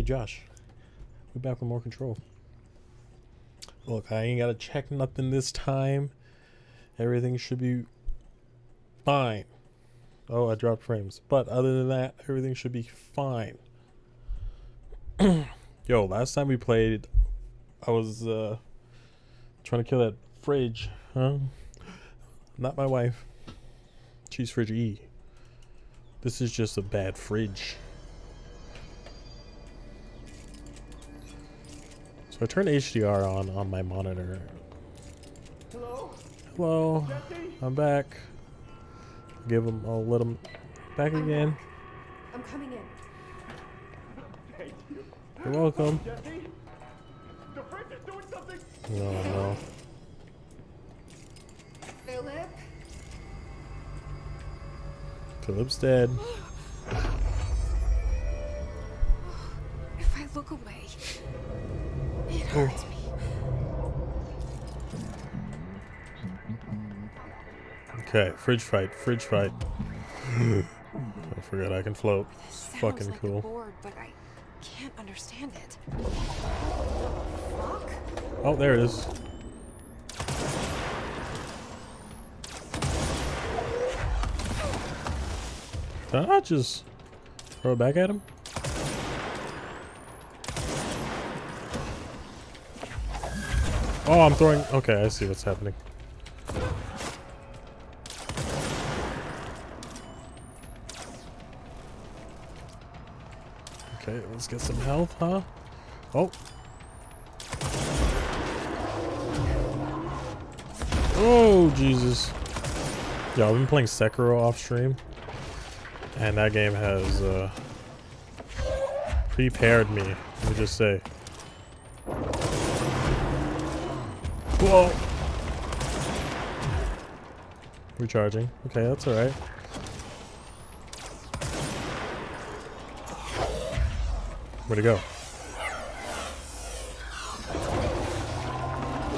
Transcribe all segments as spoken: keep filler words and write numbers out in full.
Hey Josh, we're back with more Control. Look, I ain't gotta check nothing this time. Everything should be fine. Oh, I dropped frames. But other than that, everything should be fine. Yo, last time we played, I was uh, trying to kill that fridge, huh? Not my wife. She's fridge E. This is just a bad fridge. So I turned H D R on on my monitor. Hello? Hello. I'm back. Give him, I'll let him back I'm again. Back. I'm coming in. Thank you. You're welcome. Jesse, the fridge is doing something. No, no. Philip. Philip's dead. If I look away, it hurts oh. me. Okay, fridge fight, fridge fight. I forgot I can float. It's fucking like cool. Board, but I can't understand it. Fuck? Oh, there it is. Did I not just throw it back at him? Oh, I'm throwing. Okay, I see what's happening. Okay, let's get some health, huh? Oh. Oh, Jesus. Yo, I've been playing Sekiro off stream. And that game has uh, prepared me, let me just say. Whoa. Recharging. Okay, that's alright. Where'd it go?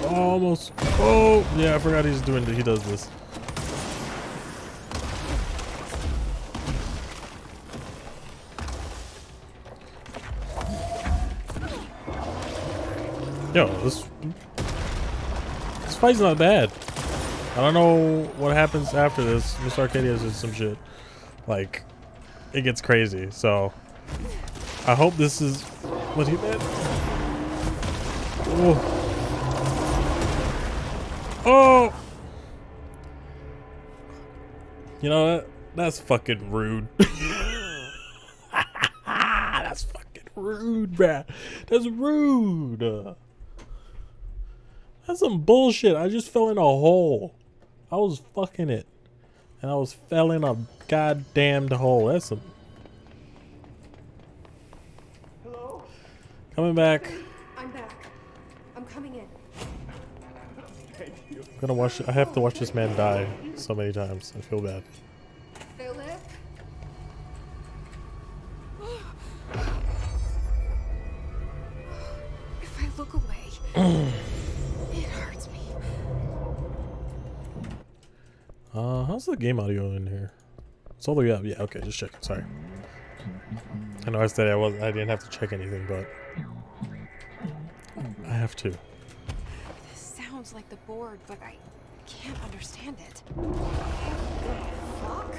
Almost. Oh, yeah, I forgot he's doing he does this. Yo, this This fight's not bad. I don't know what happens after this. Miss Arcadia did some shit. Like, it gets crazy, so I hope this is what he meant. Oh. Oh! You know that, that's fucking rude. That's fucking rude, bruh. That's rude. Uh, that's some bullshit. I just fell in a hole. I was fucking it. And I was fell in a goddamned hole. That's some. Coming back. I'm back. I'm coming in. Thank you. I'm gonna watch. I have to watch this man die so many times. I feel bad. Philip. If I look away, it hurts me. Uh, how's the game audio in here? It's all the way up. Yeah. Okay. Just checking. Sorry. I know I said I was. I didn't have to check anything, but I have to. This sounds like the board, but I can't understand it. Fuck.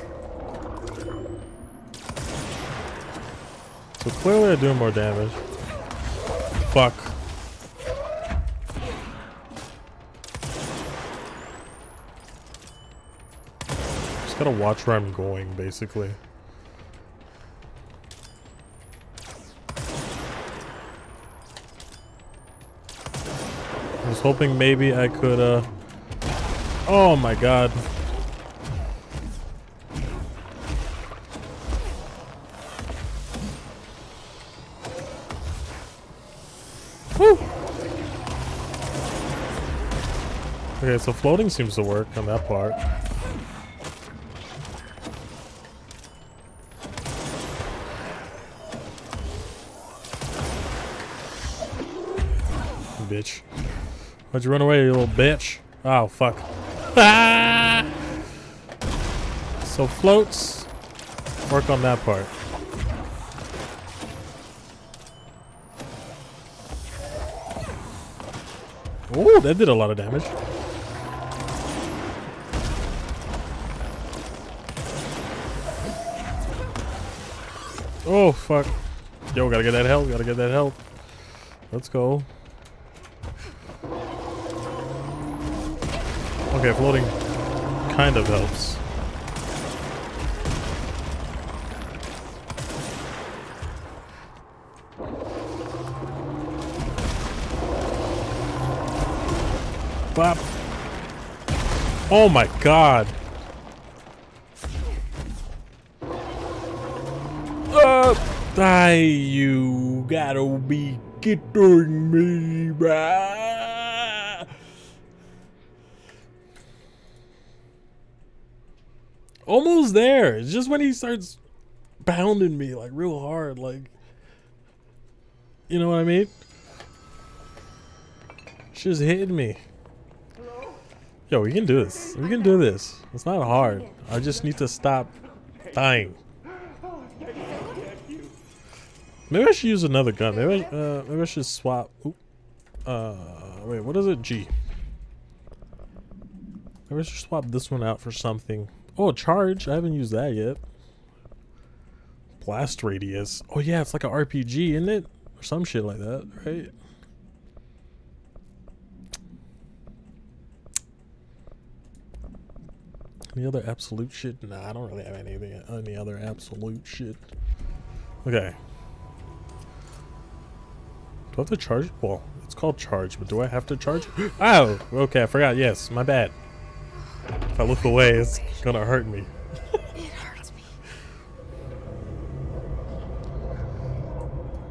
So clearly, I do more damage. Fuck. Just gotta watch where I'm going, basically. I was hoping maybe I could, uh, oh my god. Woo! Okay, so floating seems to work on that part. Bitch. Why'd you run away, you little bitch? Oh, fuck. Ah! So floats. Work on that part. Ooh, that did a lot of damage. Oh, fuck. Yo, gotta get that help, gotta get that help. Let's go. Okay, floating kind of helps. Bop. Oh my god. Uh, die, you gotta be kidding me, bruh. Almost there. It's just when he starts pounding me like real hard, like, you know what I mean? She's hitting me. Yo, we can do this. We can do this. It's not hard. I just need to stop dying. Maybe I should use another gun. Maybe I, uh, maybe I should swap. Ooh. Uh, wait, what is it? G. Maybe I should swap this one out for something. Oh, charge. I haven't used that yet. Blast radius. Oh yeah, it's like an R P G, isn't it? Or some shit like that, right? Any other absolute shit? Nah, I don't really have anything. Any other absolute shit? Okay. Do I have to charge? Well, it's called charge, but do I have to charge? Oh, okay, I forgot. Yes, my bad. If I look away, it's gonna hurt me. It hurts me.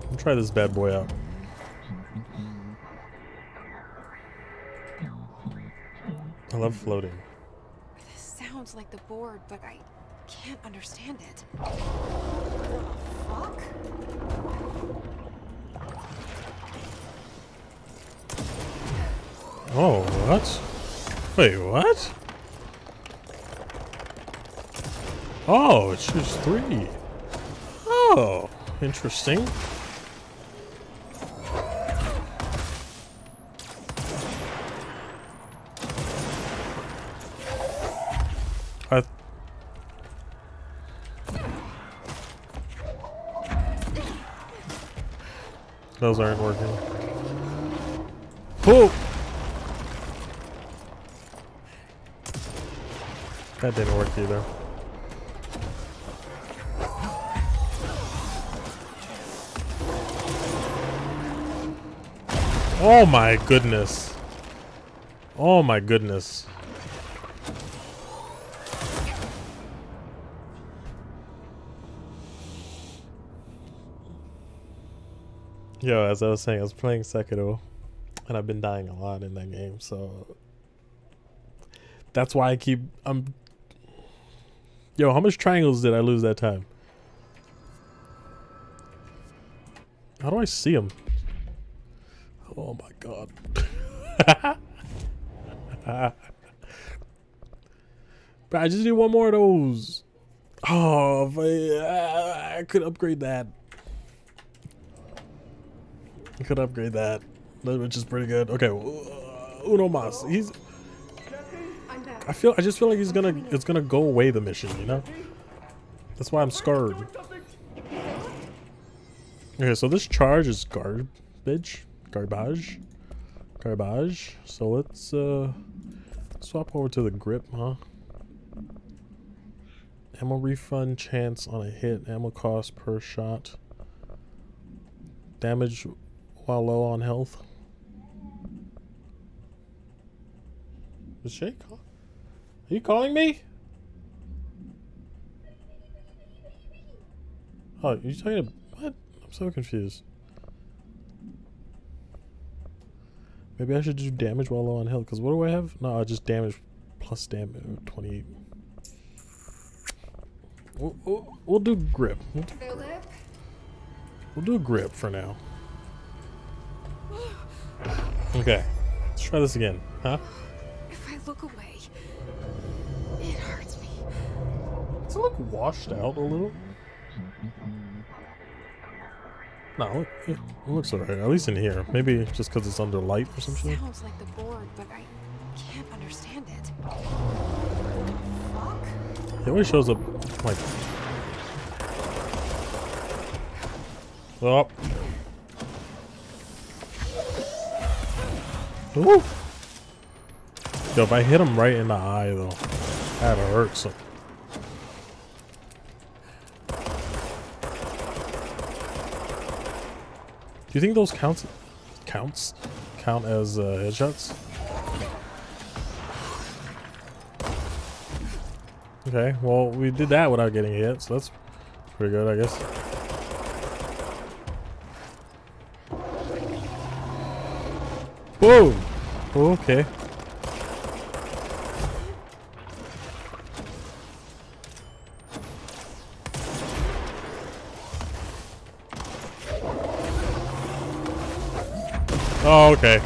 I'll try this bad boy out. I love floating. Sounds like the board, but I can't understand it. What the fuck? Oh, what? Wait, what? Oh, it's just three. Oh, interesting. Those aren't working. Oh! That didn't work either. Oh my goodness. Oh my goodness. Yo, as I was saying, I was playing Sekiro, and I've been dying a lot in that game, so that's why I keep. I'm. Yo, how much triangles did I lose that time? How do I see them? Oh my god! But I just need one more of those. Oh, if I, I could upgrade that. Could upgrade that, which is pretty good. Okay, uh, uno mas. He's. I feel. I just feel like he's gonna. It's gonna go away the mission. You know. That's why I'm scared. Okay, so this charge is garbage, garbage, garbage. So let's uh, swap over to the grip, huh? Ammo refund chance on a hit. Ammo cost per shot. Damage. While low on health. Is she call? Are you calling me? Oh, you're talking to what? I'm so confused. Maybe I should do damage while low on health, because what do I have? No, just damage plus damage twenty-eight. We'll, we'll, we'll do grip. We'll do grip. We'll do grip for now. Okay, let's try this again, huh? If I look away, it hurts me. Does it look washed out a little? No, it looks alright. At least in here. Maybe just because it's under light or something. Sounds like the board, but I can't understand it. What the fuck? It always shows up like. Oh. Ooh. Yo, if I hit him right in the eye, though, that'd hurt some. Do you think those counts, counts, count as uh, headshots? Okay, well, we did that without getting hit, so that's pretty good, I guess. Whoa! Okay. Oh, okay.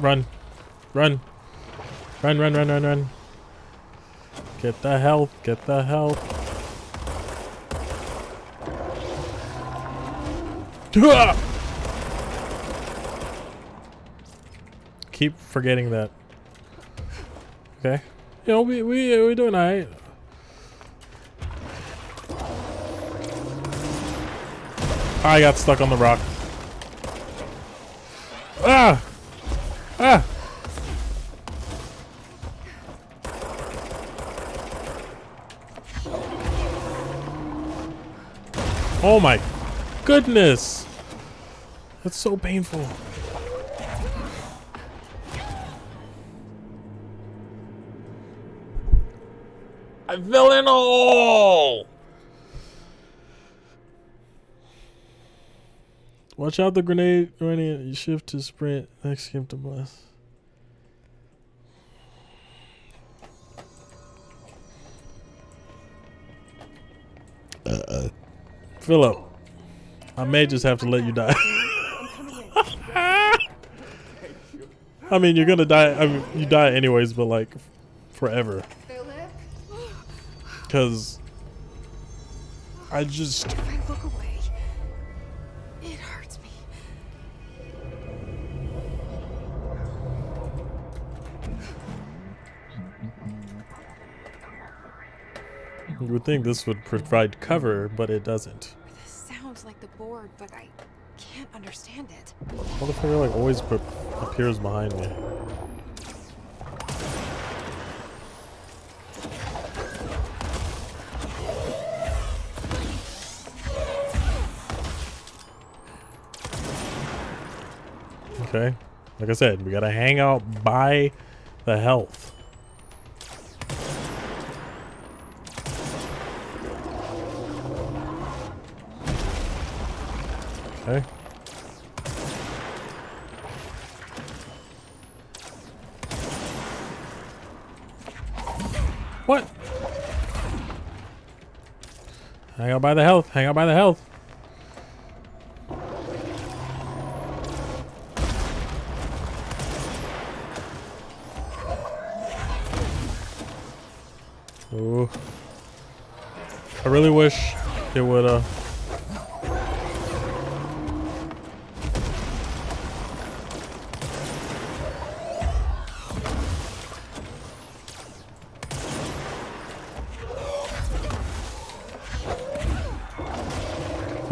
Run. Run. Run, run, run, run, run. Get the health. Get the health. Keep forgetting that. Okay. You know, we, we, we doing all right. I got stuck on the rock. Ah! Ah! Oh my goodness! That's so painful. I fell in a hole! Watch out the grenade running. You shift to sprint. Next skip to blast. Uh uh. Philip, I may just have to let you die. I mean, you're gonna die. I mean, you die anyways, but like forever. Because I just. You would think this would provide cover, but it doesn't. This sounds like the board, but I can't understand it. Motherfucker like always appears behind me. Okay, like I said, we gotta hang out by the health. Okay. What? Hang out by the health. Hang out by the health. Ooh. I really wish it would, uh...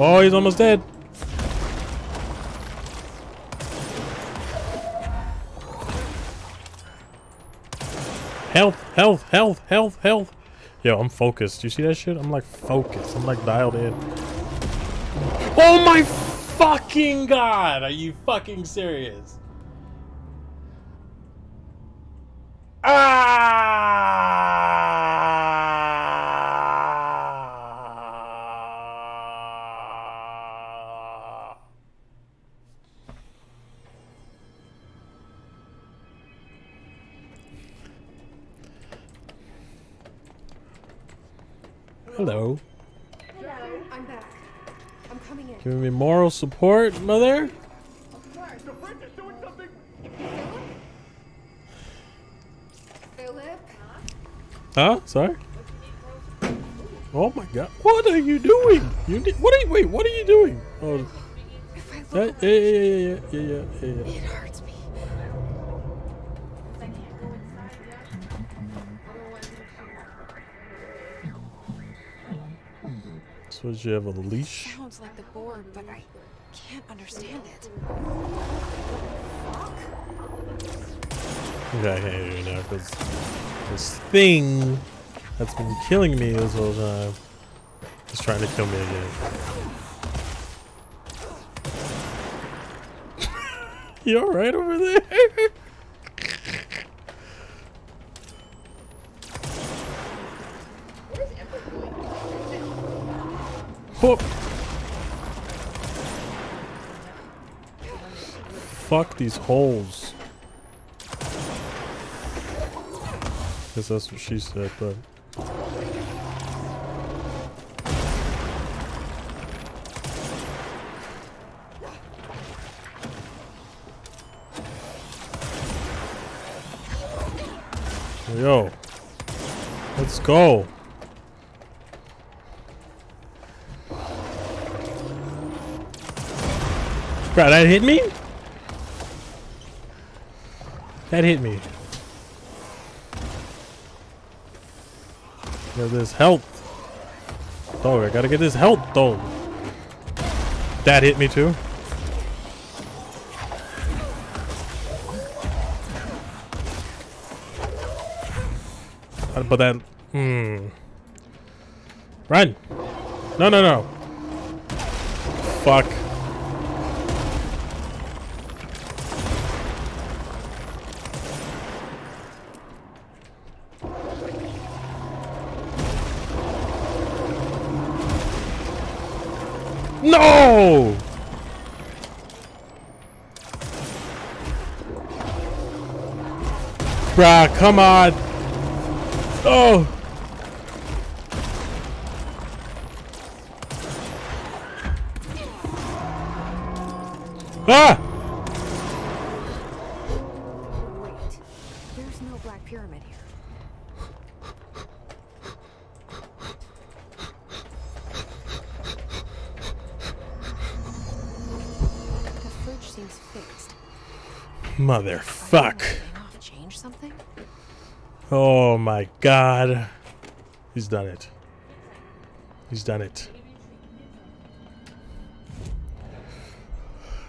Oh, he's almost dead. Health, health, health, health, health. Yo, I'm focused. You see that shit? I'm like focused. I'm like dialed in. Oh my fucking god! Are you fucking serious? Hello. Hello. I'm back. I'm coming in. Giving me moral support, mother? Of course. The French is doing something. Philip? Philip? Huh? Sorry? Oh my God! What are you doing? You did, what? Are you, wait! What are you doing? Oh, yeah, yeah, yeah, yeah, yeah, yeah, yeah. It hurts me. So you have a leash. Sounds like the board, but I can't understand it. Okay, I can't hear you now because this thing that's been killing me this whole time is trying to kill me again. You alright over there? Whoop. Fuck these holes. Guess that's what she said, but. Yo, let's go. Bro, that hit me? That hit me. Get this health. Oh, I gotta get this health though. That hit me too. But that, hmm. Run! No, no, no. Fuck. No! Bruh, come on. Oh! Ah! Wait, there's no black pyramid here. The fridge seems fixed. Motherfuck. Change something? Oh my God, he's done it. He's done it.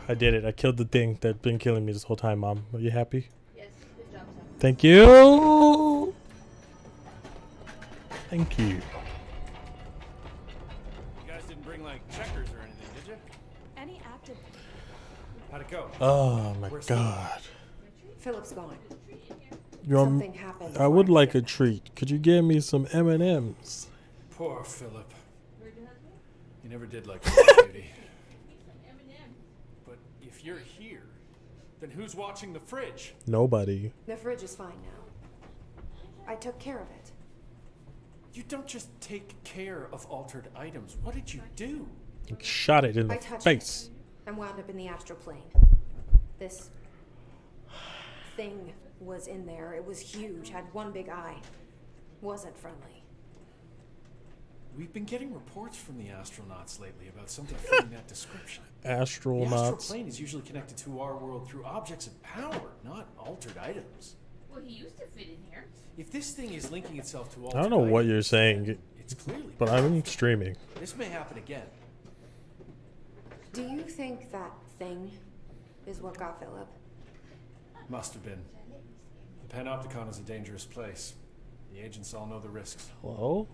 I did it. I killed the thing that's been killing me this whole time, Mom. Are you happy? Yes, good job, Tom. Thank you. Thank you. You guys didn't bring like checkers or anything, did you? Any active. How'd it go? Oh my Where's God. Philip's gone. Your, I would like a treat. Could you give me some M and M's? Poor Philip. You never did like that, duty. But if you're here, then who's watching the fridge? Nobody. The fridge is fine now. I took care of it. You don't just take care of altered items. What did you do? You shot it in the face. I wound up in the astral plane. This thing was in there. It was huge, had one big eye. Wasn't friendly. We've been getting reports from the astronauts lately about something fitting that description. Astronauts. The astral plane is usually connected to our world through objects of power, not altered items. Well, he used to fit in here. If this thing is linking itself to altered items, I don't know what you're saying. It's clearly but I'm streaming. This may happen again. Do you think that thing is what got Philip? Must have been. The Panopticon is a dangerous place. The agents all know the risks. Hello?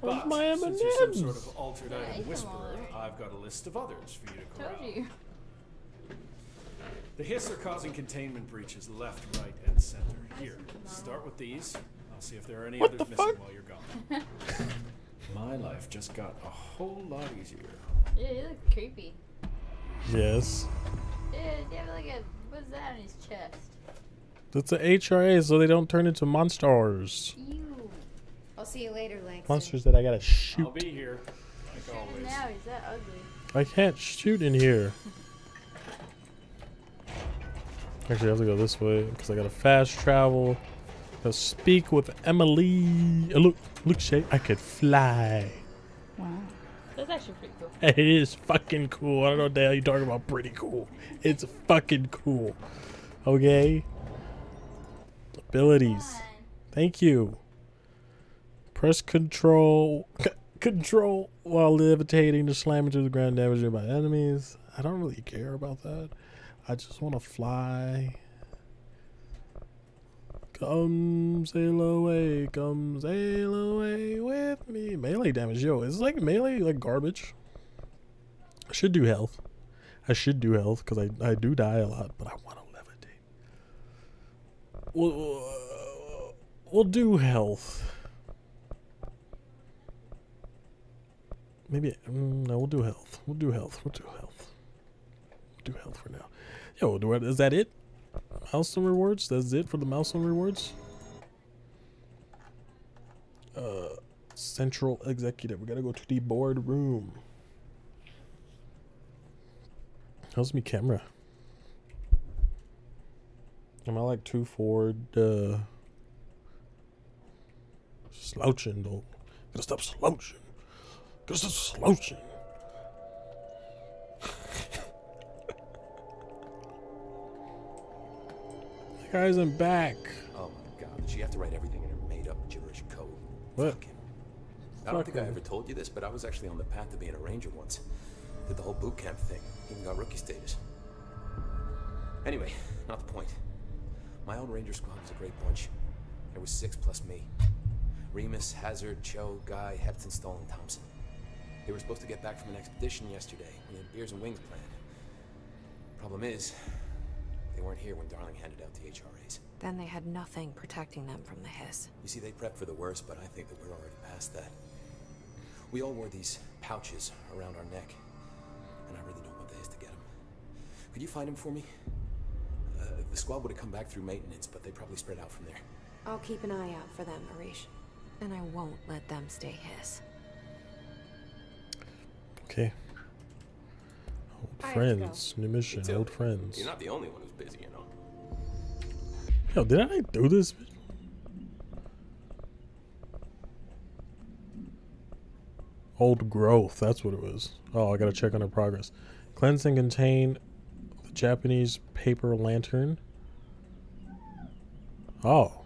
Where's but my M and M's? Since you're some sort of altered yeah, item whisperer, I've got a list of others for you to corral. Told you. The Hiss are causing containment breaches left, right, and center. Here, start with these. I'll see if there are any what others missing while you're gone. My life just got a whole lot easier. Yeah, you look creepy. Yes. Yeah, you have like a... What's that on his chest? That's an H R A, so they don't turn into monsters. Ew. I'll see you later, Langston. Monsters that I gotta shoot. I'll be here, like always. Now he's that ugly. I can't shoot in here. Actually, I have to go this way because I gotta fast travel. to speak with Emily. Oh, look, look, Shay, I could fly. Wow. That's actually pretty cool. It is fucking cool. I don't know what the hell you're talking about. Pretty cool. It's fucking cool. Okay. Abilities. Thank you. Press control. Control while levitating to slam into the ground, damaged by enemies. I don't really care about that. I just want to fly. Come sail away, come sail away with me. Melee damage, yo, is like melee like garbage? I should do health. I should do health because I, I do die a lot, but I want to levitate. We'll, uh, we'll do health. Maybe, mm, no, we'll do health. We'll do health, we'll do health. We'll do health for now. Yo, do I, is that it? Milestone rewards? That's it for the milestone rewards? Uh, Central Executive. We gotta go to the boardroom. How's me camera? Am I like too forward? Uh, slouching though. Gotta stop slouching. Gotta stop slouching. Guys, I'm back. Oh my god, did she have to write everything in her made up gibberish code? What? Fucking, I don't Fuck think me. I ever told you this, but I was actually on the path to being a ranger once. Did the whole boot camp thing, even got rookie status. Anyway, not the point. My own ranger squad was a great bunch. There was six plus me. Remus, Hazard, Cho, Guy, Hepton, Stoll, and Thompson. They were supposed to get back from an expedition yesterday. We had beers and wings planned. Problem is, they weren't here when Darling handed out the H R As. Then they had nothing protecting them from the Hiss. You see, they prepped for the worst, but I think that we're already past that. We all wore these pouches around our neck, and I really don't want the Hiss to get them. Could you find them for me? Uh, the squad would have come back through maintenance, but they probably spread out from there. I'll keep an eye out for them, Arish, and I won't let them stay Hiss. Okay. Old friends, new mission, it's old friends. You're not the only one who's busy, you know. Yo, did I do this? Old growth, that's what it was. Oh, I gotta check on her progress. Cleanse and contain the Japanese paper lantern. Oh.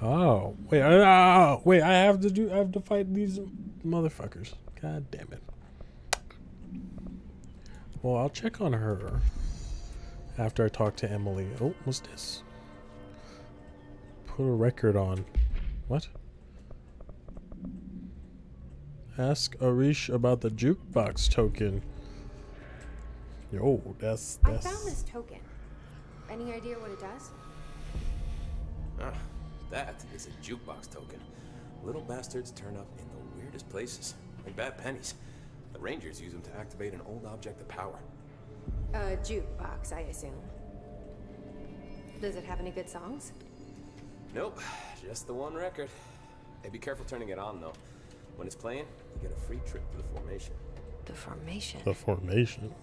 Oh, wait, oh, wait, I have to do, I have to fight these motherfuckers. God damn it. Well, I'll check on her after I talk to Emily. Oh, what's this? Put a record on. What? Ask Arish about the jukebox token. Yo, that's, that's... I found this token. Any idea what it does? Ah. That is a jukebox token. Little bastards turn up in the weirdest places, like bad pennies. The Rangers use them to activate an old object of power. A jukebox, I assume. Does it have any good songs? Nope, just the one record. Hey, be careful turning it on, though. When it's playing, you get a free trip to the formation. The formation? The formation?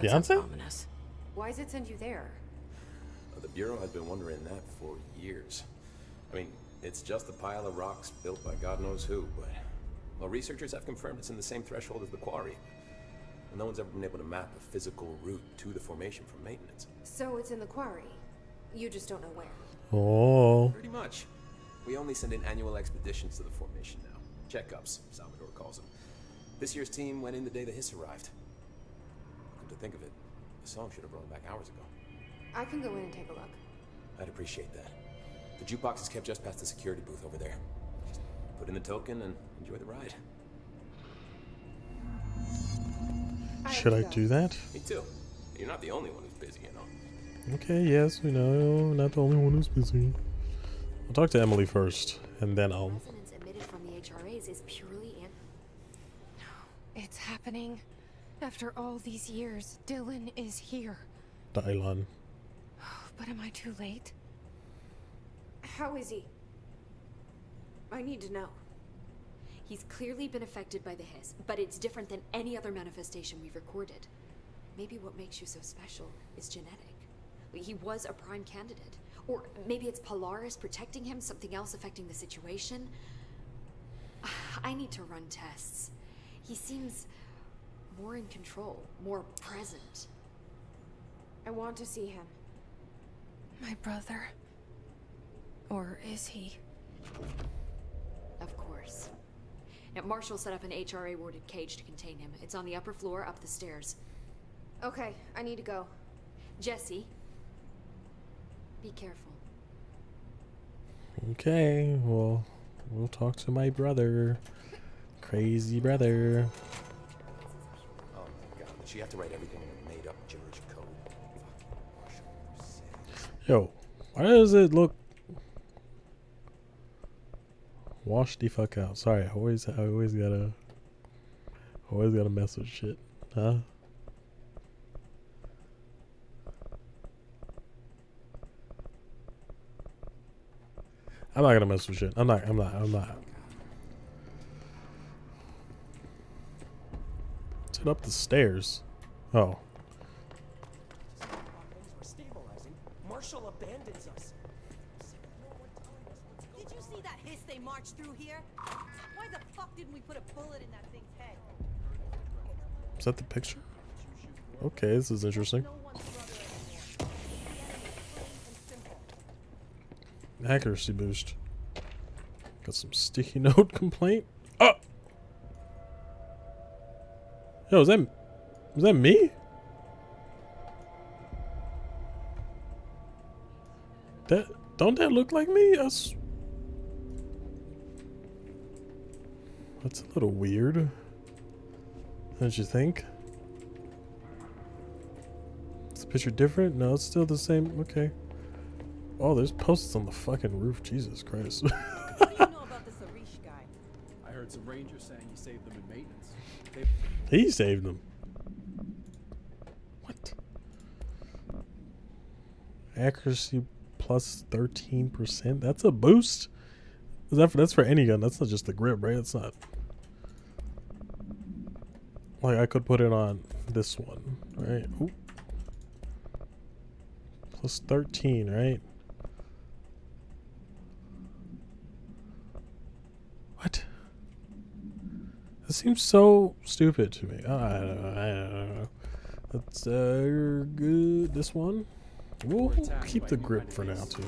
That's Beyonce? Ominous. Why does it send you there? Uh, the Bureau has been wondering that for years. I mean, it's just a pile of rocks built by God knows who, but... Well, researchers have confirmed it's in the same threshold as the quarry. And no one's ever been able to map a physical route to the formation from maintenance. So it's in the quarry. You just don't know where. Oh. Pretty much. We only send in annual expeditions to the formation now. Checkups, Salvador calls them. This year's team went in the day the Hiss arrived. Come to think of it, the song should have run back hours ago. I can go in and take a look. I'd appreciate that. The jukebox is kept just past the security booth over there. Just put in the token and enjoy the ride. Should I do that? Me too. You're not the only one who's busy, you know. Okay, yes, we know. Not the only one who's busy. I'll talk to Emily first, and then I'll... Confidence emitted from the H R As is purely in... No, it's happening. After all these years, Dylan is here. Dylan. But am I too late? How is he? I need to know. He's clearly been affected by the Hiss, but it's different than any other manifestation we've recorded. Maybe what makes you so special is genetic. He was a prime candidate. Or maybe it's Polaris protecting him, something else affecting the situation. I need to run tests. He seems more in control, more present. I want to see him. My brother. Or is he? Of course. Now, Marshall set up an H R A-warded cage to contain him. It's on the upper floor, up the stairs. Okay, I need to go. Jesse, be careful. Okay, well, we'll talk to my brother. Crazy brother. Oh my god, did she have to write everything in a made-up gibberish code? Yo, why does it look... Wash the fuck out. Sorry, I always, I always gotta, always gotta mess with shit, huh? I'm not gonna mess with shit. I'm not. I'm not. I'm not. Is it up the stairs? Oh. Marshall abandons us. Did you see that hiss they marched through here? Why the fuck didn't we put a bullet in that thing's head? Is that the picture? Okay, this is interesting. Accuracy boost. Got some sticky note complaint. Oh! Yo, is that, is that me? That, don't that look like me? That's, that's a little weird. Don't you think? Is the picture different? No, it's still the same. Okay. Oh, there's posts on the fucking roof. Jesus Christ. What do you know about this Arish guy? I heard some rangers saying he saved them in maintenance. They've... He saved them. What? Accuracy plus thirteen percent. That's a boost. Is that for, that's for any gun. That's not just the grip, right? It's not. Like, I could put it on this one, right? Ooh. Plus thirteen, right? What? That seems so stupid to me. I don't know. I don't know. That's uh, good. This one. We'll keep the grip for now too.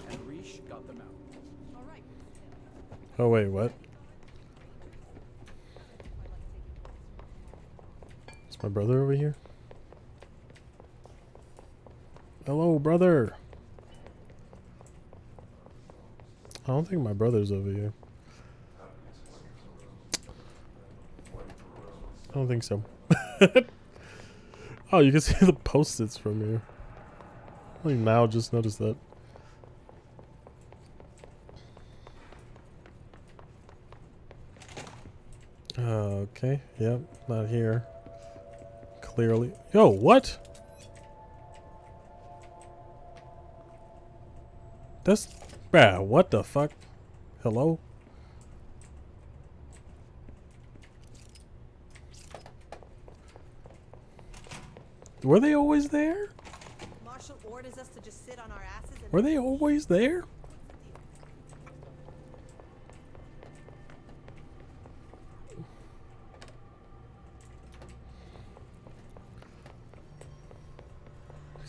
Oh wait, what? Is my brother over here? Hello, brother. I don't think my brother's over here. I don't think so. Oh, you can see the post-its from here. Only now just noticed that. Uh, okay, yep, not here. Clearly. Yo, what? That's, bruh, what the fuck? Hello? Were they always there? Marshall orders us to just sit on our asses and... Were they always there?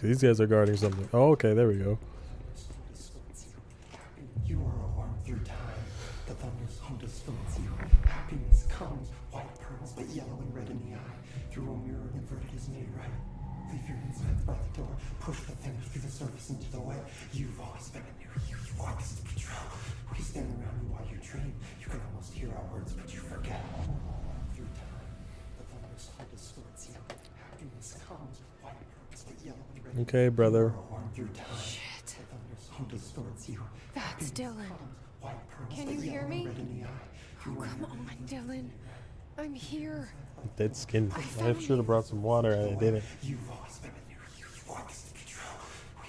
These guys are guarding something. Oh, okay, there we go. Okay, brother. Shit. That's Dylan. Can you hear me? Oh, come on, Dylan. I'm here. Dead skin. I, I should have brought some water. I didn't.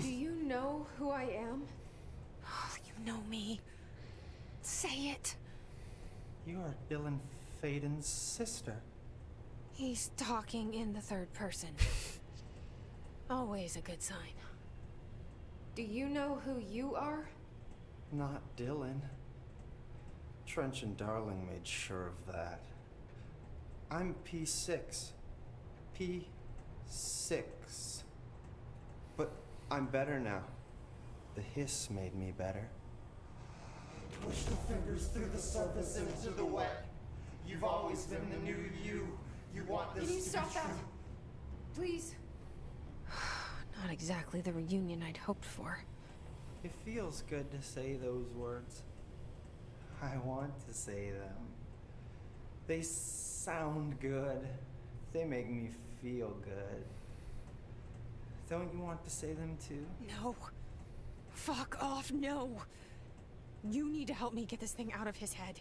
Do you know who I am? Oh, you know me. Say it. You are Dylan Faden's sister. He's talking in the third person. Always a good sign. Do you know who you are? Not Dylan. Trench and Darling made sure of that. I'm P six. P six. But I'm better now. The hiss made me better. Push the fingers through the surface into the wet. You've always been the new you. You want this to be true. Can you stop that? Please. Not exactly the reunion I'd hoped for. It feels good to say those words. I want to say them. They sound good. They make me feel good. Don't you want to say them too? No. Fuck off, no. You need to help me get this thing out of his head.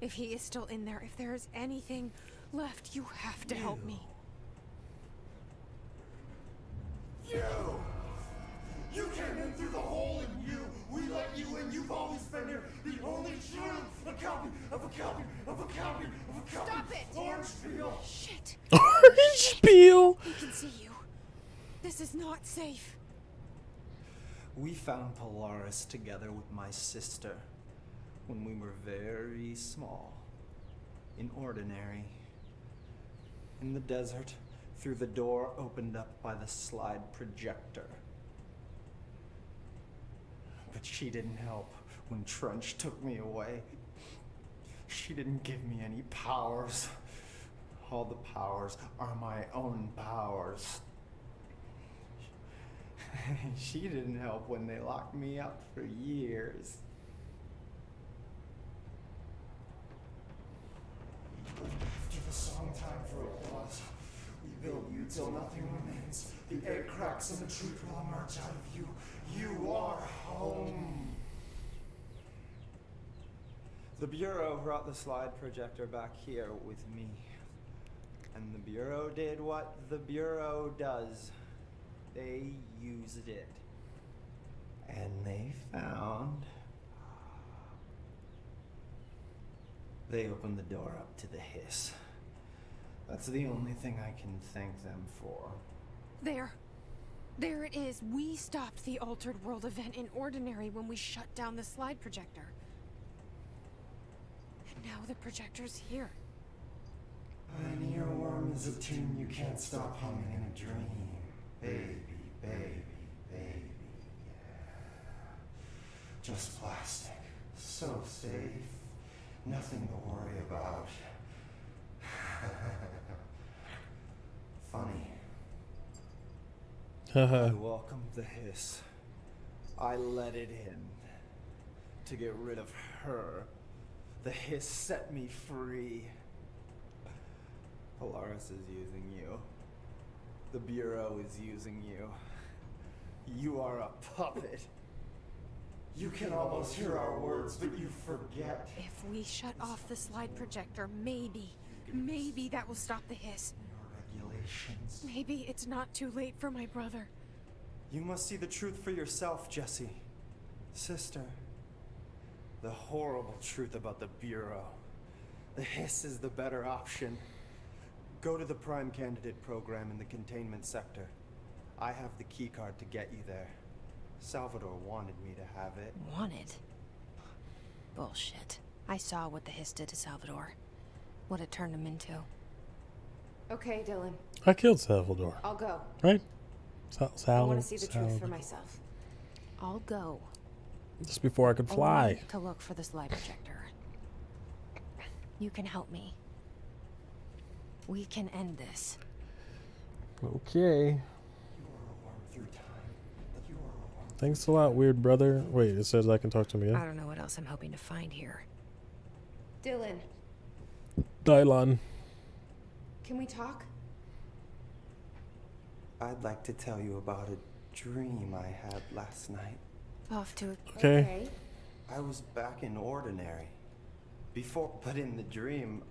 If he is still in there, if there is anything left, you have to you. help me. You! You came in through the hole in you! We let you in! You've always been here! The only truth! A copy of a copy of a copy of a copy! Stop it! Orange peel! Shit! Orange peel! We can see you. This is not safe. We found Polaris together with my sister when we were very small. In ordinary. In the desert. Through the door opened up by the slide projector. But she didn't help when Trench took me away. She didn't give me any powers. All the powers are my own powers. She didn't help when they locked me up for years. Give a song time for applause. We build you till nothing remains. The air cracks and the truth will emerge out of you. You are home. The Bureau brought the slide projector back here with me. And the Bureau did what the Bureau does. They used it. And they found... They opened the door up to the hiss. That's the only thing I can thank them for. There. There it is. We stopped the Altered World event in Ordinary when we shut down the slide projector. And now the projector's here. An earworm is a tune you can't stop humming in a dream. Baby, baby, baby, yeah. Just plastic. So safe. Nothing to worry about. Funny. I welcomed the hiss. I let it in. To get rid of her. The hiss set me free. Polaris is using you. The Bureau is using you. You are a puppet. You can almost hear our words, but you forget. If we shut off the slide projector, maybe, maybe that will stop the hiss. Maybe it's not too late for my brother. You must see the truth for yourself, Jesse. Sister. The horrible truth about the Bureau. The hiss is the better option. Go to the Prime Candidate program in the containment sector. I have the keycard to get you there. Salvador wanted me to have it. Wanted? Bullshit. I saw what the hiss did to Salvador. What it turned him into. Okay, Dylan. I killed Salvador. I'll go. Right? Sal Sal I want to see the Sal truth for myself. I'll go. Just before I could fly. I want to look for this light projector. You can help me. We can end this. Okay. Thanks a lot, weird brother. Wait, it says I can talk to him again. I don't know what else I'm hoping to find here. Dylan. Dylan. Can we talk? I'd like to tell you about a dream I had last night. Off to it. Okay. okay. I was back in Ordinary. Before, but in the dream,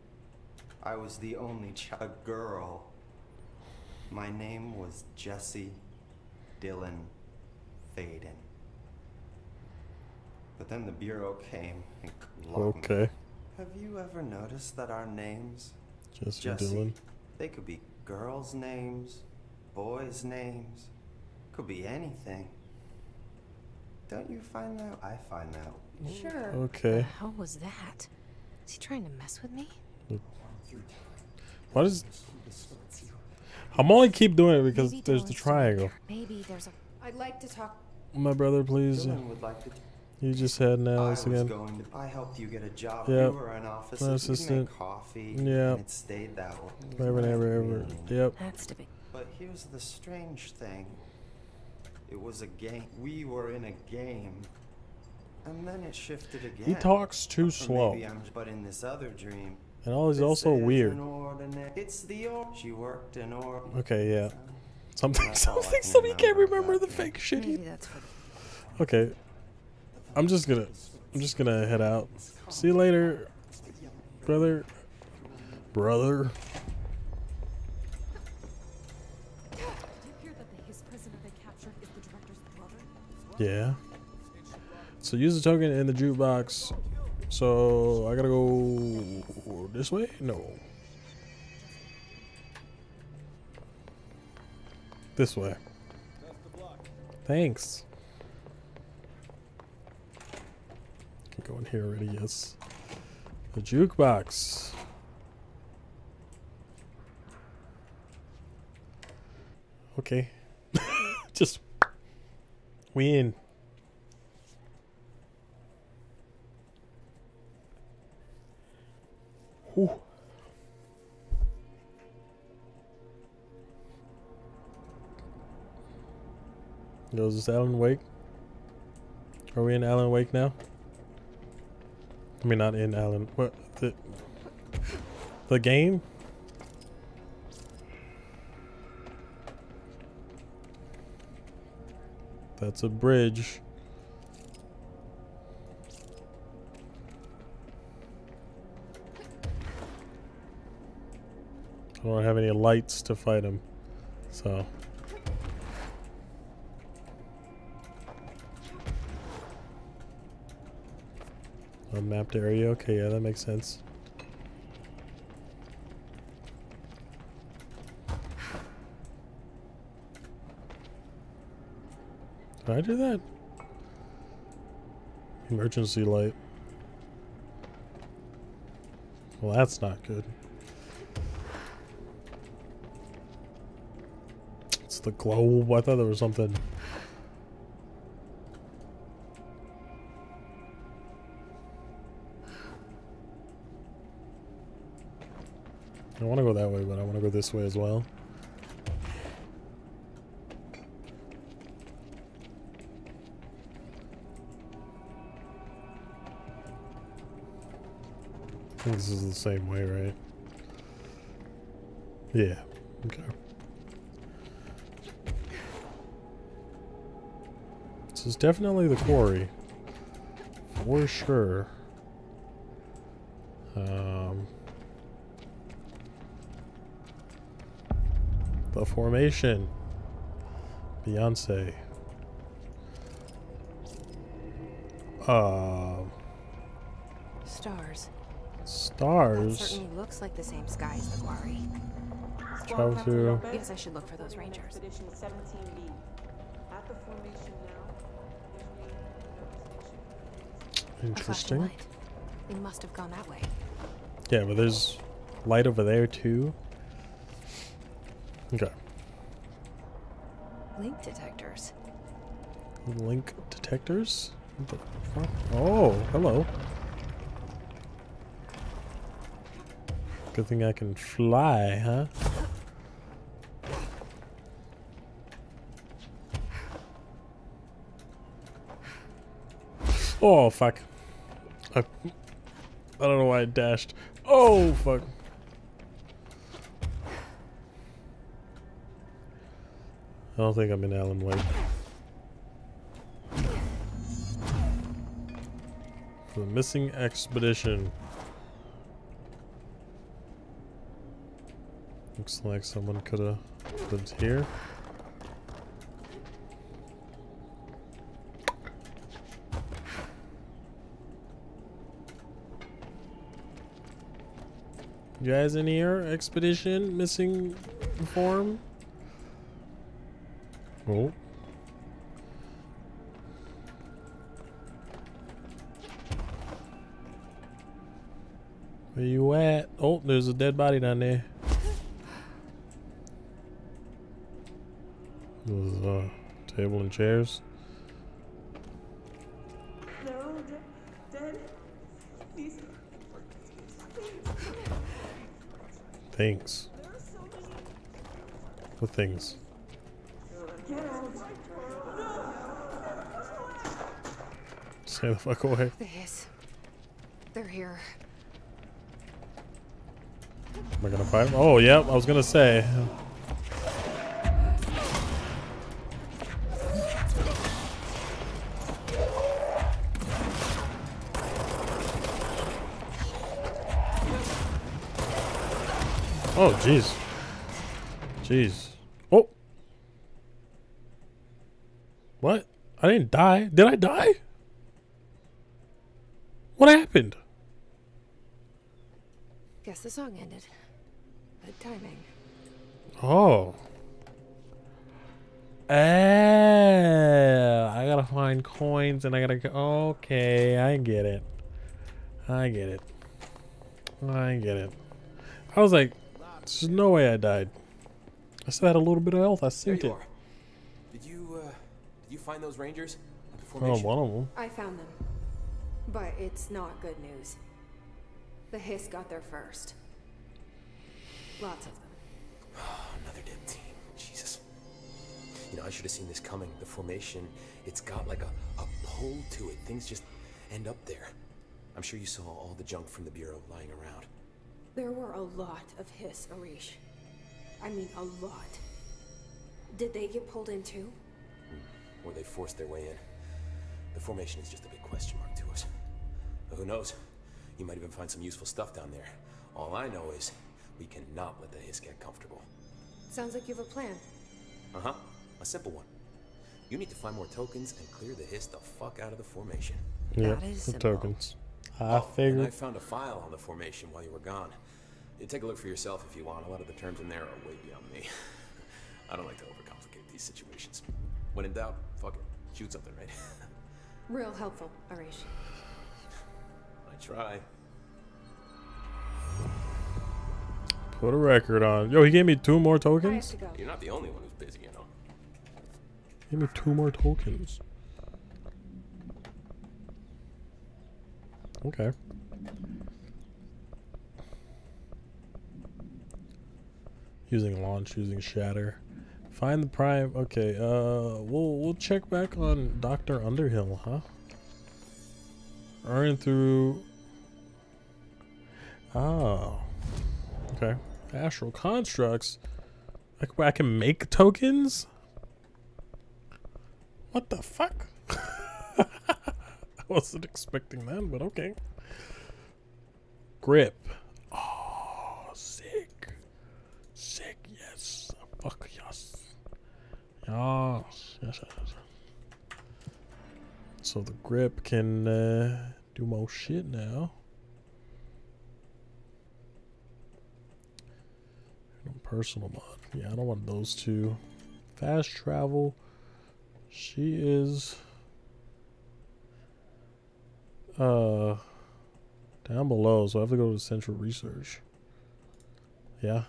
I was the only ch a girl. My name was Jesse Dylan Faden. But then the Bureau came and locked Okay. me. Have you ever noticed that our names... Jesse, Jesse Dylan. They could be girls' names, boys' names, could be anything. Don't you find that? I find that. Sure. Okay. How was that? Is he trying to mess with me? What is? I'm only keep doing it because maybe there's the triangle. Maybe there's a. I'd like to talk. My brother, please. Dylan would like to you just had an Alex again. To, I helped you get a job. Yeah. You were an office assistant. Coffee. Yeah. It stayed that way. Never, never, ever. Yep. That's to be. But here's the strange thing. It was a game. We were in a game. And then it shifted again. He talks too slow. Maybe I'm but in this other dream. And all is also weird. It's the she worked in or okay, yeah. Something, something, something can't remember the fake shit. Okay. I'm just gonna, I'm just gonna head out. See you later, brother. Brother. Yeah. So use the token in the jukebox. So I gotta go this way? No. This way. Thanks. Can go in here already, yes. The jukebox. Okay. Just we in. Ooh. Yo, is this Alan Wake? Are we in Alan Wake now? I mean, not in Alan. What the the game? That's a bridge. I don't have any lights to fight him, so. Unmapped area, okay, yeah, that makes sense. Did I do that? Emergency light. Well, that's not good. The globe. I thought there was something. I want to go that way, but I want to go this way as well. I think this is the same way, right? Yeah. Okay. This is definitely the quarry, for sure. Um, the formation, Beyonce. Uh, stars. Stars. That certainly looks like the same sky as the quarry. Travel to. Yes, I should look for those rangers. At the formation now. Interesting. They must have gone that way. Yeah, but there's light over there too. Okay. Link detectors. Link detectors? What the fuck? Oh, hello. Good thing I can fly, huh? Oh, fuck. I, I don't know why I dashed. Oh, fuck. I don't think I'm in Alan Wake. The missing expedition. Looks like someone could have lived here. You guys in here? Expedition? Missing form? Oh. Where you at? Oh, there's a dead body down there. There's a table and chairs. They're all dead. Dead. Please. Thanks. For things. Stay the fuck away. The Hiss. They're here. Am I gonna fight him? Oh, yep. I was gonna say. Oh, jeez. Jeez. Oh. What? I didn't die. Did I die? What happened? Guess the song ended. Good timing. Oh. Ah, I gotta find coins and I gotta go. Okay, I get it. I get it. I get it. I was like, there's no way I died. I still had a little bit of health. I saved it. Did you, uh, did you find those Rangers? Oh, one of them. I found them. But it's not good news. The Hiss got there first. Lots of them. Oh, another dead team. Jesus. You know, I should have seen this coming. The formation, it's got like a, a pull to it. Things just end up there. I'm sure you saw all the junk from the Bureau lying around. There were a lot of Hiss, Arish. I mean, a lot. Did they get pulled in too? Mm. Or they forced their way in. The formation is just a big question mark to us. But who knows? You might even find some useful stuff down there. All I know is we cannot let the Hiss get comfortable. Sounds like you have a plan. Uh-huh. A simple one. You need to find more tokens and clear the Hiss the fuck out of the formation. Yeah, the tokens. I oh, figured. I found a file on the formation while you were gone. You take a look for yourself if you want. A lot of the terms in there are way beyond me. I don't like to overcomplicate these situations. When in doubt, fuck it. Shoot something, right? Real helpful, Arish. I try. Put a record on. Yo, he gave me two more tokens? You're not the only one who's busy, you know. Give me two more tokens. Okay. Using launch, using shatter. Find the prime. Okay, uh, we'll we'll check back on Doctor Underhill, huh? Earn through. Oh, okay. Astral constructs. I, I can make tokens. What the fuck? I wasn't expecting that, but okay. Grip. Oh, sick, sick. Yes. Fuck yes. Oh, yes, yes, yes. So the grip can uh, do more shit now. Personal mod. Yeah, I don't want those two. Fast travel. She is uh down below, so I have to go to central research. Yeah.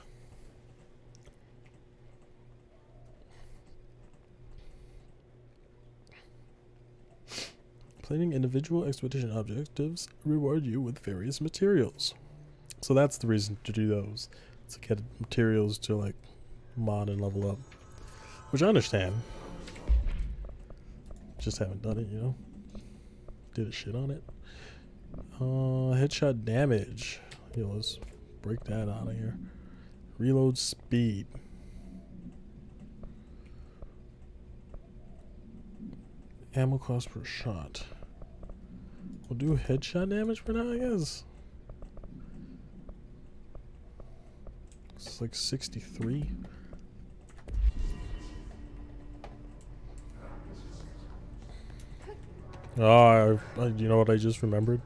Planning individual expedition objectives reward you with various materials. So that's the reason to do those. It's to get materials to like mod and level up. Which I understand. Just haven't done it, you know. Did a shit on it. Uh, headshot damage. Yo, let's break that out of here. Reload speed. Ammo cost per shot. We'll do headshot damage for now, I guess. It's like sixty-three. Oh, I, I, you know what I just remembered?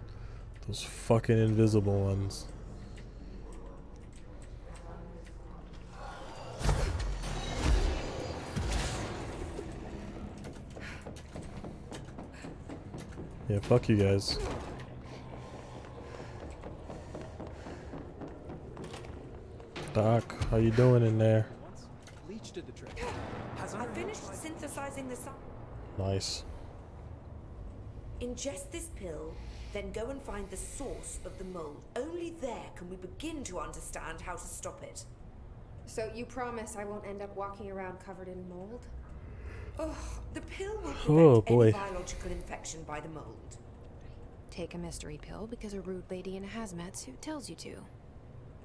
Those fucking invisible ones. Yeah, fuck you guys. Doc, how you doing in there? Leech did the trick. I finished synthesizing the song. Nice. Ingest this pill, then go and find the source of the mold. Only there can we begin to understand how to stop it. So you promise I won't end up walking around covered in mold? Oh, the pill will prevent oh, boy. any biological infection by the mold. Take a mystery pill because a rude lady in a hazmat suit tells you to.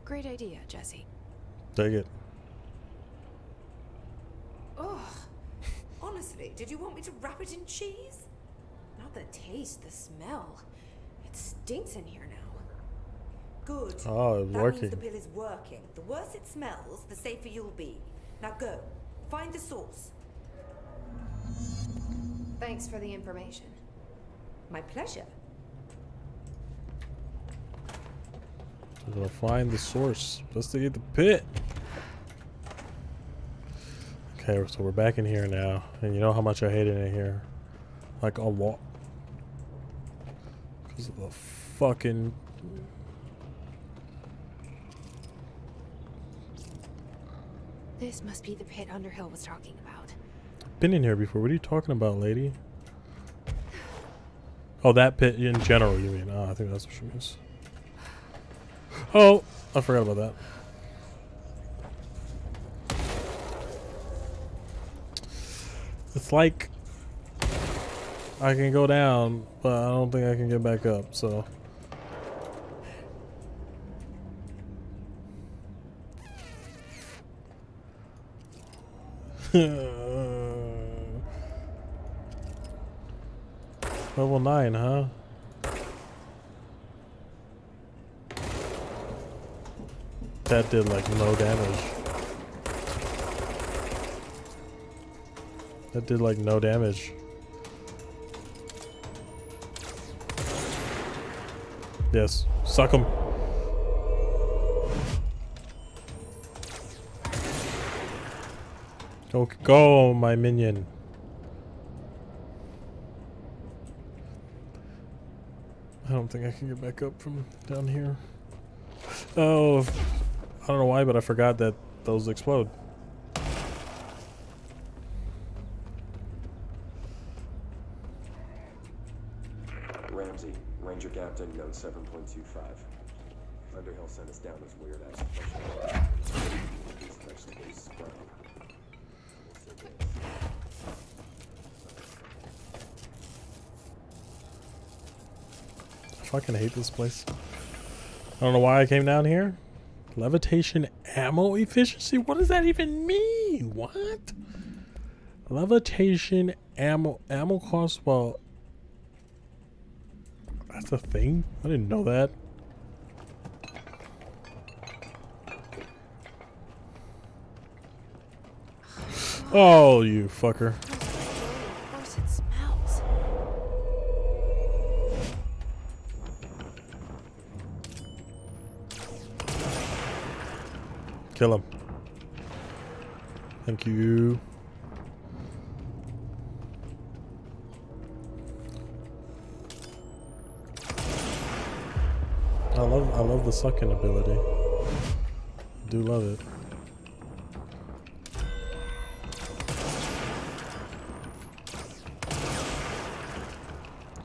Great idea, Jesse. Take it. Oh, honestly, did you want me to wrap it in cheese? Not the taste, the smell. It stinks in here now. Good. Oh, it's working. That means the pill is working. The worse it smells, the safer you'll be. Now go. Find the source. Thanks for the information. My pleasure. We're gonna find the source. Investigate the pit. Okay, so we're back in here now. And you know how much I hated it here. Like a lot. Because of the fucking... This must be the pit Underhill was talking about. Been in here before. What are you talking about, lady? Oh, that pit in general, you mean. Oh, I think that's what she means. Oh, I forgot about that. It's like I can go down, but I don't think I can get back up, so. Level nine, huh? That did like no damage. That did like no damage. Yes, suck him. Go, go, my minion. I don't think I can get back up from down here. Oh. I don't know why, but I forgot that those explode. Ramsey, Ranger Captain, note seven point two five. Underhill sent us down this weird ass question. These vegetables sprout. I fucking hate this place. I don't know why I came down here. Levitation ammo efficiency? What does that even mean? What? Levitation ammo ammo cost well. That's a thing? I didn't know that. Oh, you fucker. Kill him. Thank you. I love I love the sucking ability. I do love it.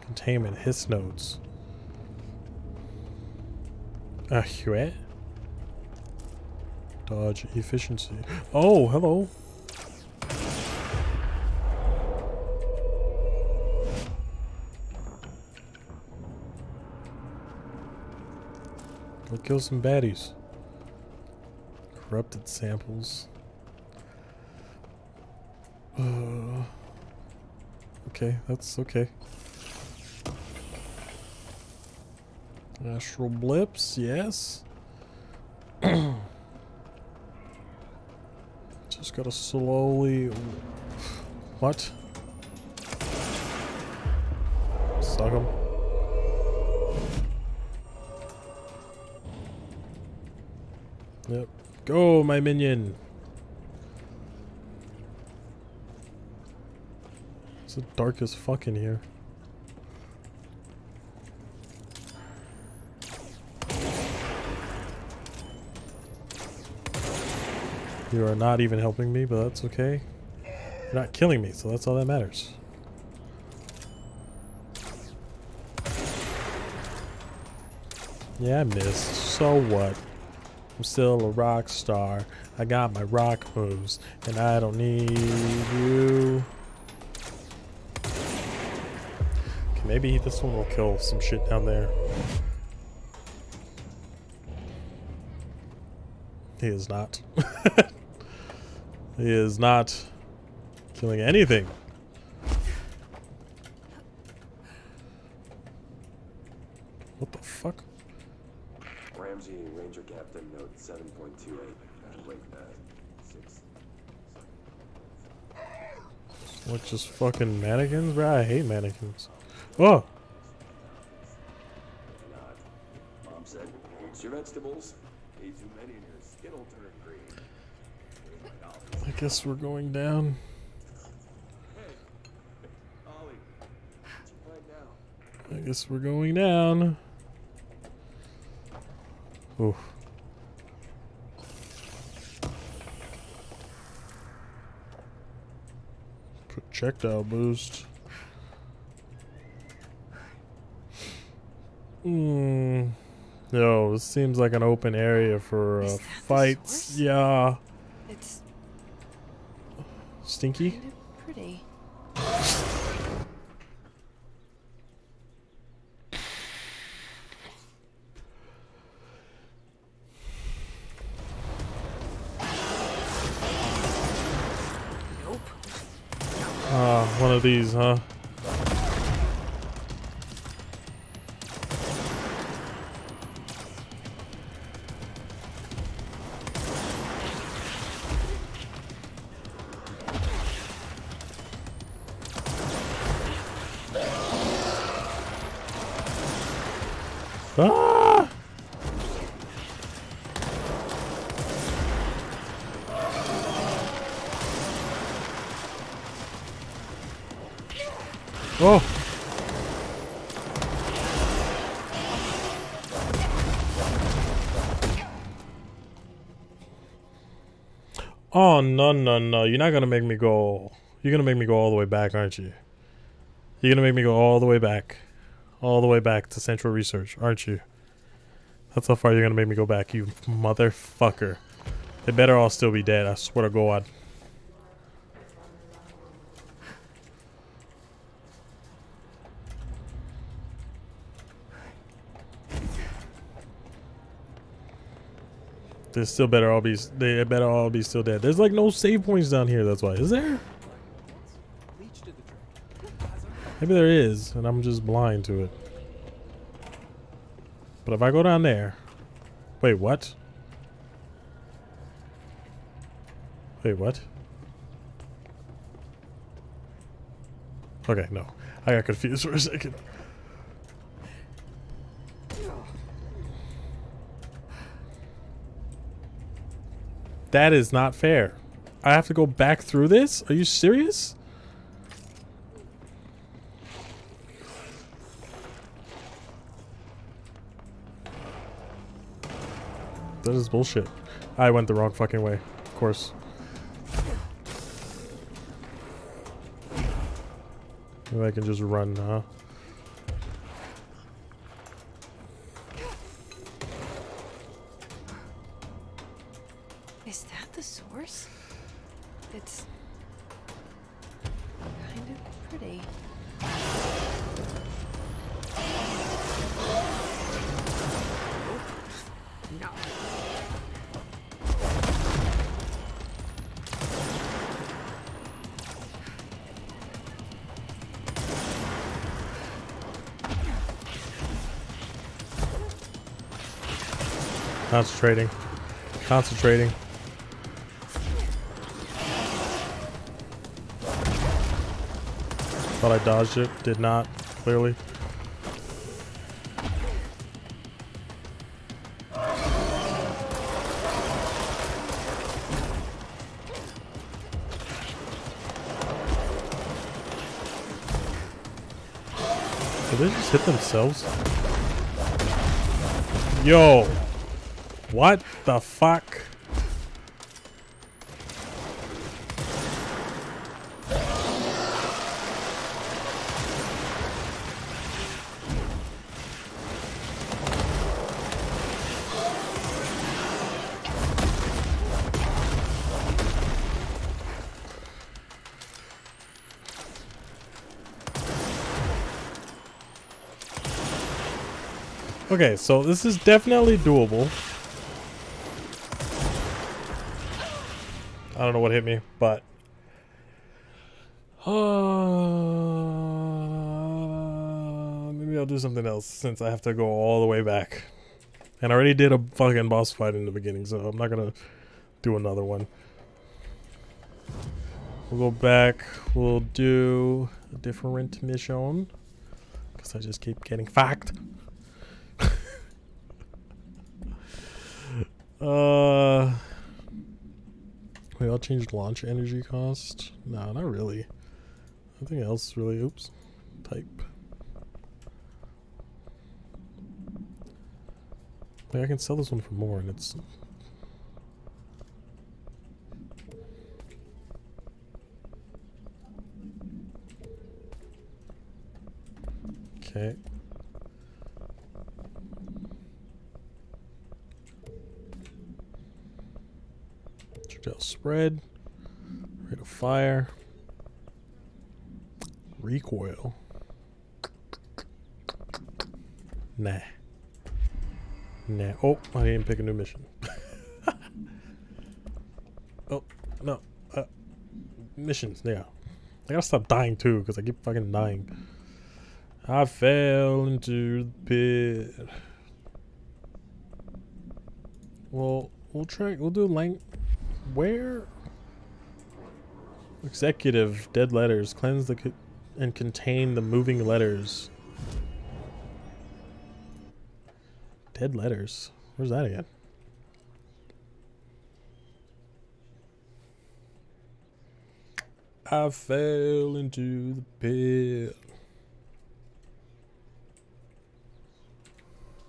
Containment hiss nodes. Ah, you at? Dodge efficiency. Oh, hello. Go kill some baddies. Corrupted samples. Uh, okay, that's okay. Astral blips, yes. Gotta slowly. What? Suck him. Yep. Go, my minion. It's the darkest fuck in here. You are not even helping me, but that's okay. You're not killing me, so that's all that matters. Yeah, I missed. So what? I'm still a rock star. I got my rock moves, and I don't need you. Okay, maybe this one will kill some shit down there. He is not. He is not killing anything. What the fuck? Ramsey, Ranger Captain, note seven point two eight. What, just fucking mannequins? Bro, I hate mannequins. Oh! Mom said, eat your vegetables. Eat too many and your skin will turn green. I guess we're going down. Hey, Ollie, what's your plan now? I guess we're going down. Oof. Projectile boost. Hmm. Yo, this seems like an open area for uh, fights. Yeah. It's stinky. Kind of pretty. Of these, huh? Ah! Oh! Oh, no, no, no. You're not gonna make me go... You're gonna make me go all the way back, aren't you? You're gonna make me go all the way back. All the way back to Central Research, aren't you? That's how far you're gonna make me go back, you motherfucker. They better all still be dead, I swear to God. They still better all be. They better all be still dead. There's like no save points down here. That's why. Is there? Maybe there is, and I'm just blind to it. But if I go down there, wait, what? Wait, what? Okay, no, I got confused for a second. That is not fair. I have to go back through this? Are you serious? That is bullshit. I went the wrong fucking way, of course. Maybe I can just run, huh? Concentrating. Concentrating. Thought I dodged it. Did not, clearly. Did they just hit themselves? Yo! What the fuck? Okay, so this is definitely doable. I don't know what hit me, but... Uh, maybe I'll do something else since I have to go all the way back. And I already did a fucking boss fight in the beginning, so I'm not gonna do another one. We'll go back, we'll do a different mission. Because I just keep getting fucked. uh... Wait, I'll change launch energy cost. No, not really. Nothing else really. Oops. Type. Wait, I can sell this one for more and it's... Okay. Spread, rate of fire, recoil. Nah. Nah. Oh, I didn't pick a new mission. Oh, no. Uh, missions, yeah. I gotta stop dying too, because I keep fucking dying. I fell into the pit. Well, we'll try, we'll do length. Where? Executive, dead letters, cleanse the co and contain the moving letters. Dead letters? Where's that again? I fell into the pit.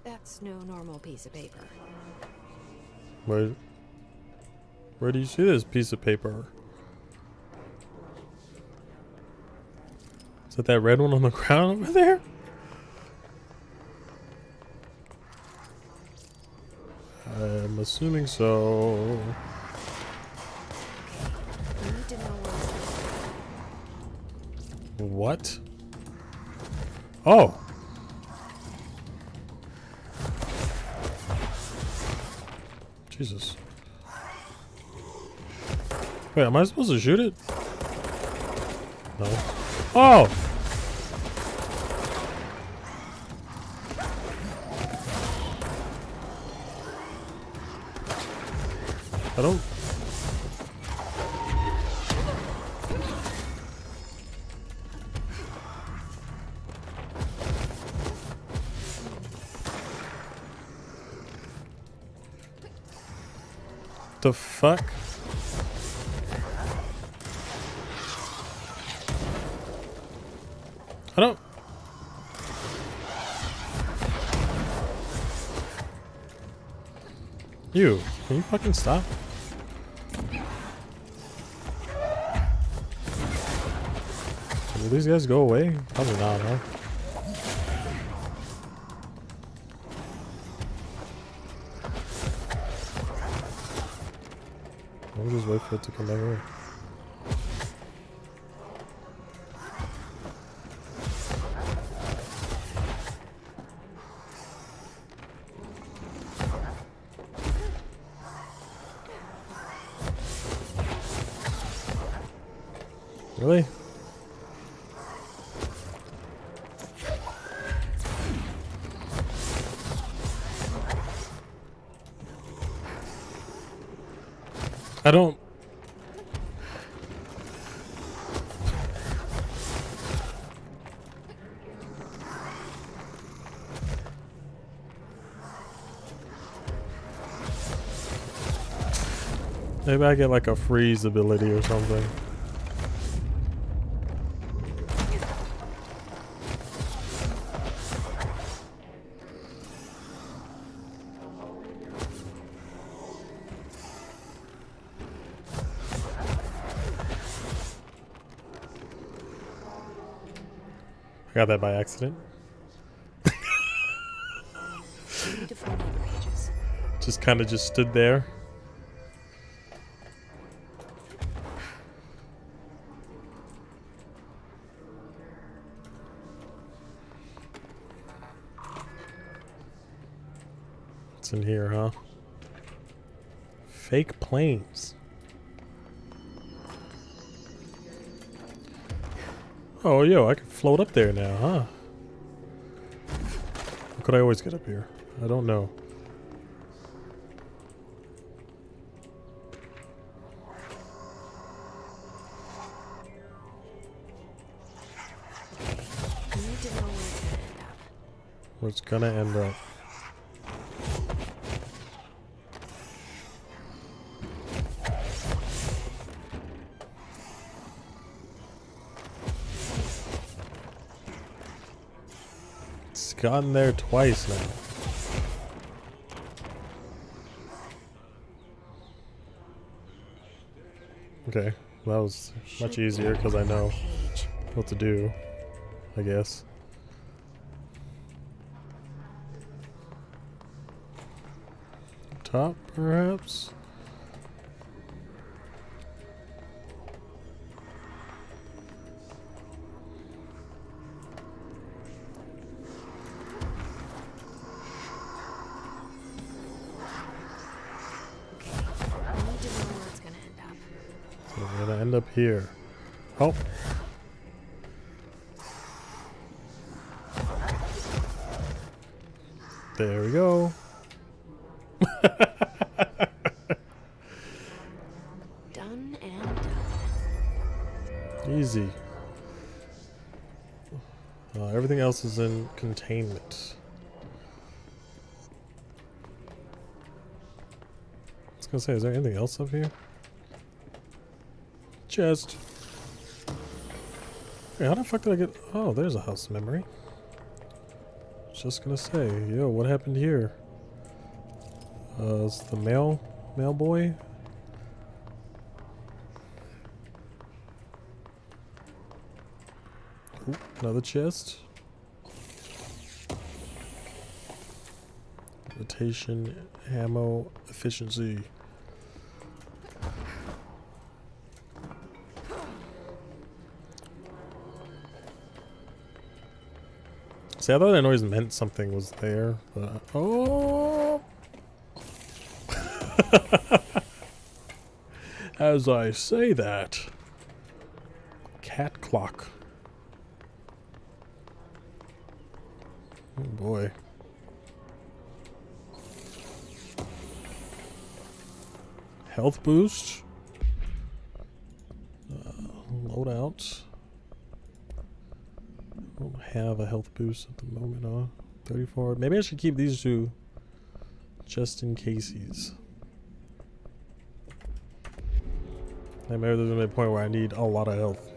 That's no normal piece of paper. Where? Where do you see this piece of paper? Is that that red one on the ground over there? I'm assuming so. What? Oh! Jesus. Wait, am I supposed to shoot it? No. Oh! I don't... The fuck? I don't... You, can you fucking stop? Will these guys go away? Probably not, huh? I'll just wait for it to come back over. Really? I don't... Maybe I get like a freeze ability or something. Got that by accident. Just kind of just stood there. what's in here, huh? Fake planes. Oh, yo, I can float up there now, huh? How could I always get up here? I don't know. Where it's gonna end up. It's gotten there twice now. Okay, well, that was much easier because I know what to do, I guess. Top, perhaps? So we're gonna end up here. Oh! There we go. Done and done. Easy. Uh, everything else is in containment. I was gonna say, is there anything else up here? Chest. Wait, how the fuck did I get? Oh, there's a house memory. Just gonna say, yo, what happened here? Uh, it's the mail, mail boy. Ooh, another chest. Rotation, ammo, efficiency. See, I thought that noise meant something was there, but oh. As I say that, cat clock. Oh boy. Health boost. Uh, load out. I don't have a health boost at the moment, huh? thirty-four. Maybe I should keep these two just in cases. And maybe there's gonna be a point where I need a lot of health.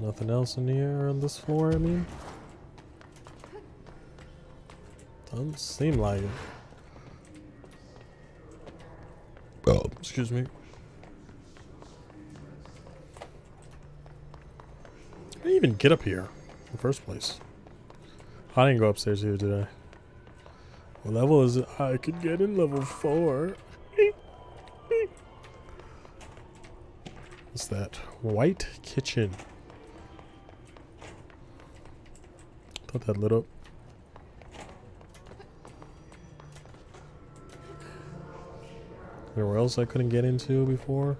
Nothing else in here on this floor, I mean? Doesn't seem like it. Oh, excuse me. I didn't even get up here in the first place. I didn't go upstairs here, did I? What level is it? I could get in level four. What's that? White kitchen. Thought that lit up. Anywhere else I couldn't get into before?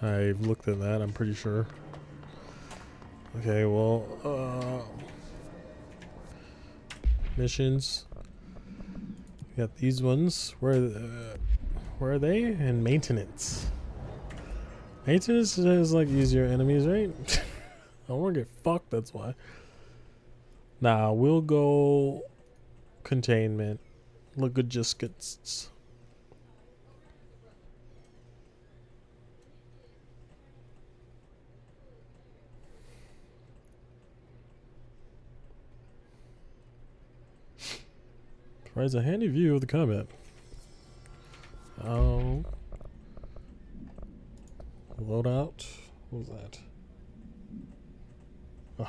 I've looked at that, I'm pretty sure. Okay, well, uh, missions. We got these ones. Where, uh, where are they? And maintenance. Maintenance is like easier enemies, right? I don't want to get fucked. That's why. Nah, we'll go containment. Logistics. Provides a handy view of the combat. Um, load out. What was that? Oh.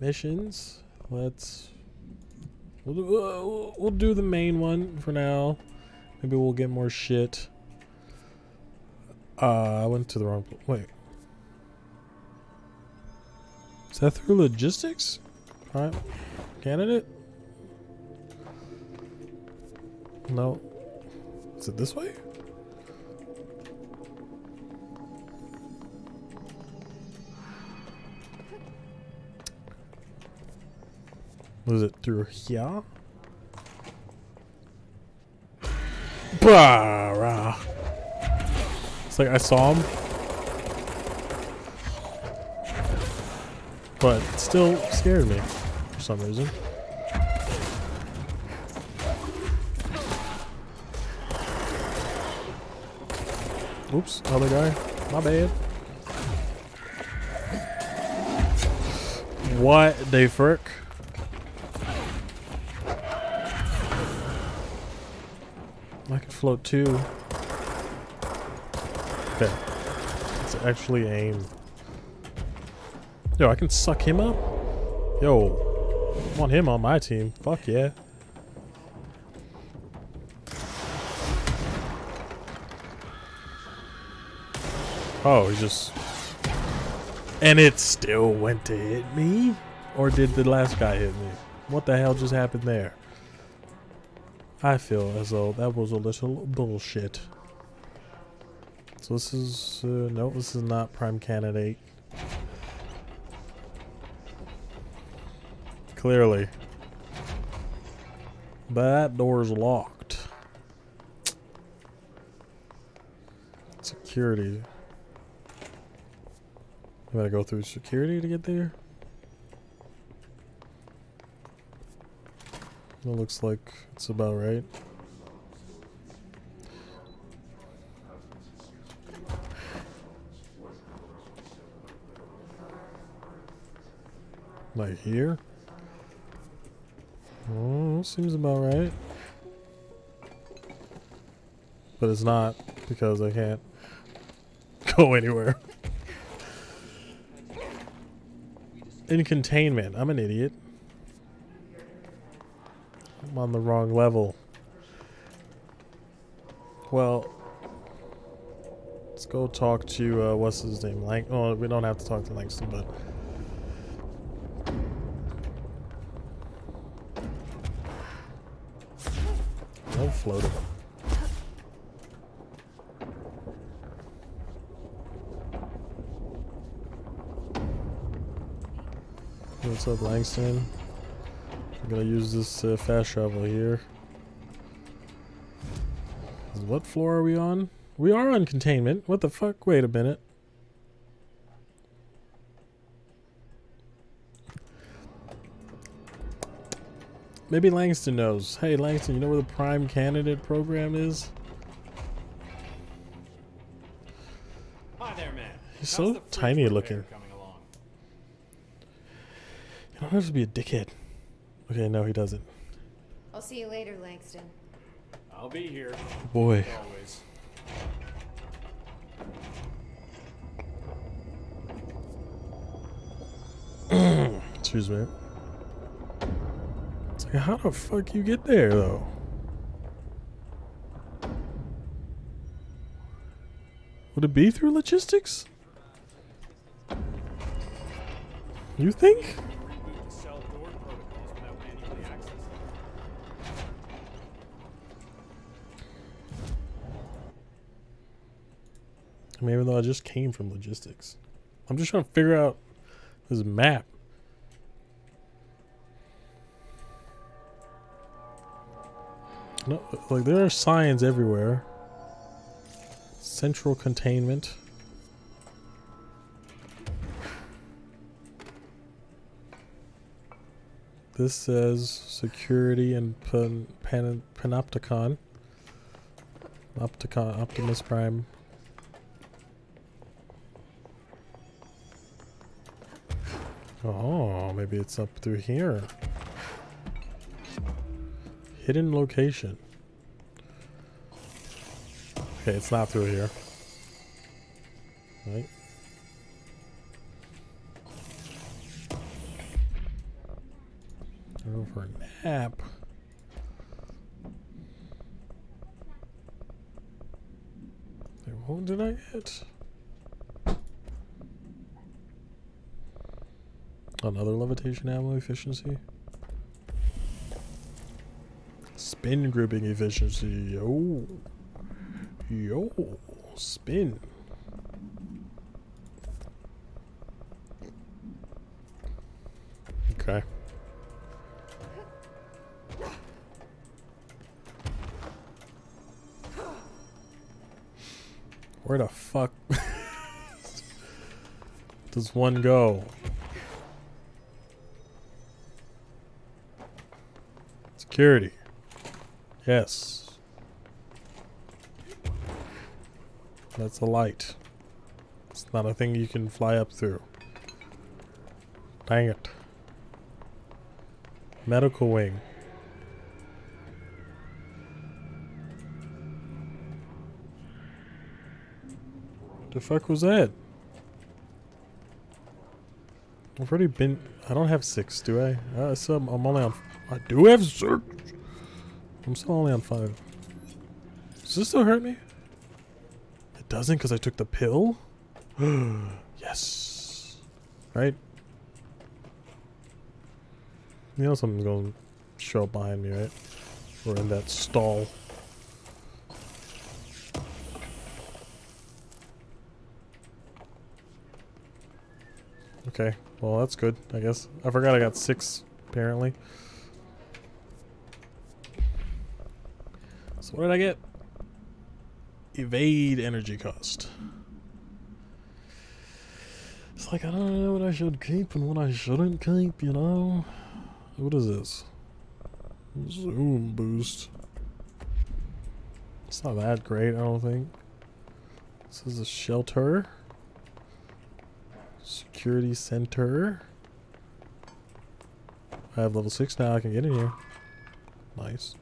Missions. Let's. We'll do, we'll do the main one for now. Maybe we'll get more shit. Uh, I went to the wrong place. Wait. Is that through logistics? Alright. Candidate? No. Is it this way? Was it through here? Bah! It's like I saw him. But it still scared me for some reason. Oops, other guy. My bad. What the frick? I can float too. Okay. Let's actually aim. Yo, I can suck him up? Yo, I want him on my team. Fuck yeah. Oh, he just... And it still went to hit me? Or did the last guy hit me? What the hell just happened there? I feel as though that was a little bullshit. So this is... Uh, no, this is not prime candidate. Clearly. But that door's locked. Security. You gotta go through security to get there? It looks like it's about right. Like here? Oh, seems about right. But it's not because I can't go anywhere. In containment. I'm an idiot. I'm on the wrong level. Well, let's go talk to uh, what's his name? Lang oh, we don't have to talk to Langston, but I'll float him. What's up, Langston? I'm gonna use this uh, fast travel here. What floor are we on? We are on containment. What the fuck? Wait a minute. Maybe Langston knows. Hey, Langston, you know where the prime candidate program is? Hi there, man. He's so tiny looking. I don't have to be a dickhead. Okay, no, he doesn't. I'll see you later, Langston. I'll be here. Boy. Always. Excuse me. It's like, how the fuck you get there, though? Would it be through logistics? You think? I mean, even though I just came from logistics. I'm just trying to figure out this map. No, like there are signs everywhere. Central containment. This says security and pan, pan, Panopticon. Opticon, Optimus Prime. Oh, maybe it's up through here. Hidden location. Okay, it's not through here. Right? Go for a nap. There What did I get? Another levitation ammo efficiency. Spin gripping efficiency. Yo. Yo. Spin. Okay. Where the fuck does one go? Security. Yes. That's a light. It's not a thing you can fly up through. Dang it. Medical wing. The fuck was that? I've already been. I don't have six, do I? Uh, so I'm, I'm only on. I do have six. I'm still only on five. Does this still hurt me? It doesn't, because I took the pill? Yes. Right? You know something's going to show up behind me, right? We're in that stall. Okay, well that's good, I guess. I forgot I got six, apparently. So what did I get? Evade energy cost. It's like, I don't know what I should keep and what I shouldn't keep, you know? What is this? Zoom boost. It's not that great, I don't think. This is a shelter. Security center. I have level six now, I can get in here. Nice.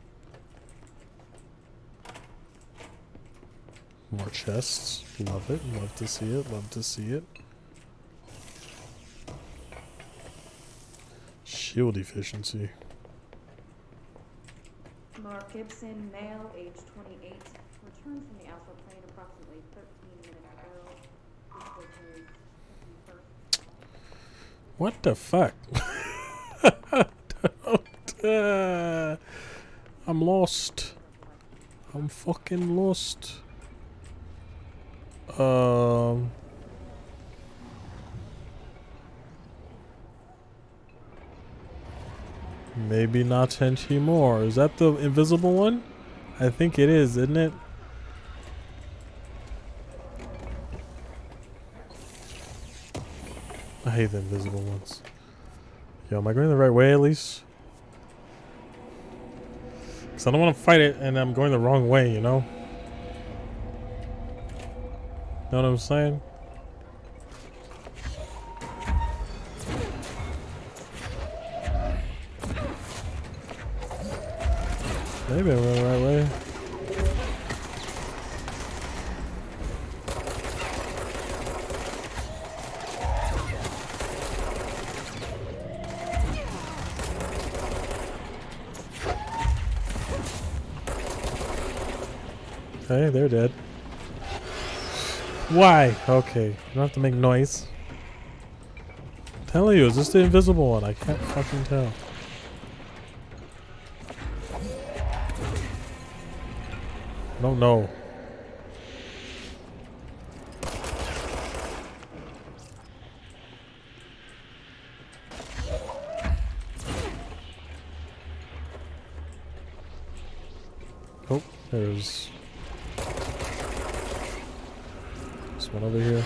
More chests. Love it. Love to see it. Love to see it. Shield efficiency. Mark Gibson, male, age twenty-eight, returned from the Alpha Plane approximately thirteen minutes ago. What the fuck? Don't, uh, I'm lost. I'm fucking lost. Um. Maybe not Tenchi more. Is that the invisible one? I think it is, isn't it? I hate the invisible ones. Yo, am I going the right way at least? Because I don't want to fight it and I'm going the wrong way, you know? Know what I'm saying? Maybe I went the right way. Okay, they're dead. Why? Okay, you don't have to make noise. I'm telling you, is this the invisible one? I can't fucking tell. I don't know. Oh, there's... one over here.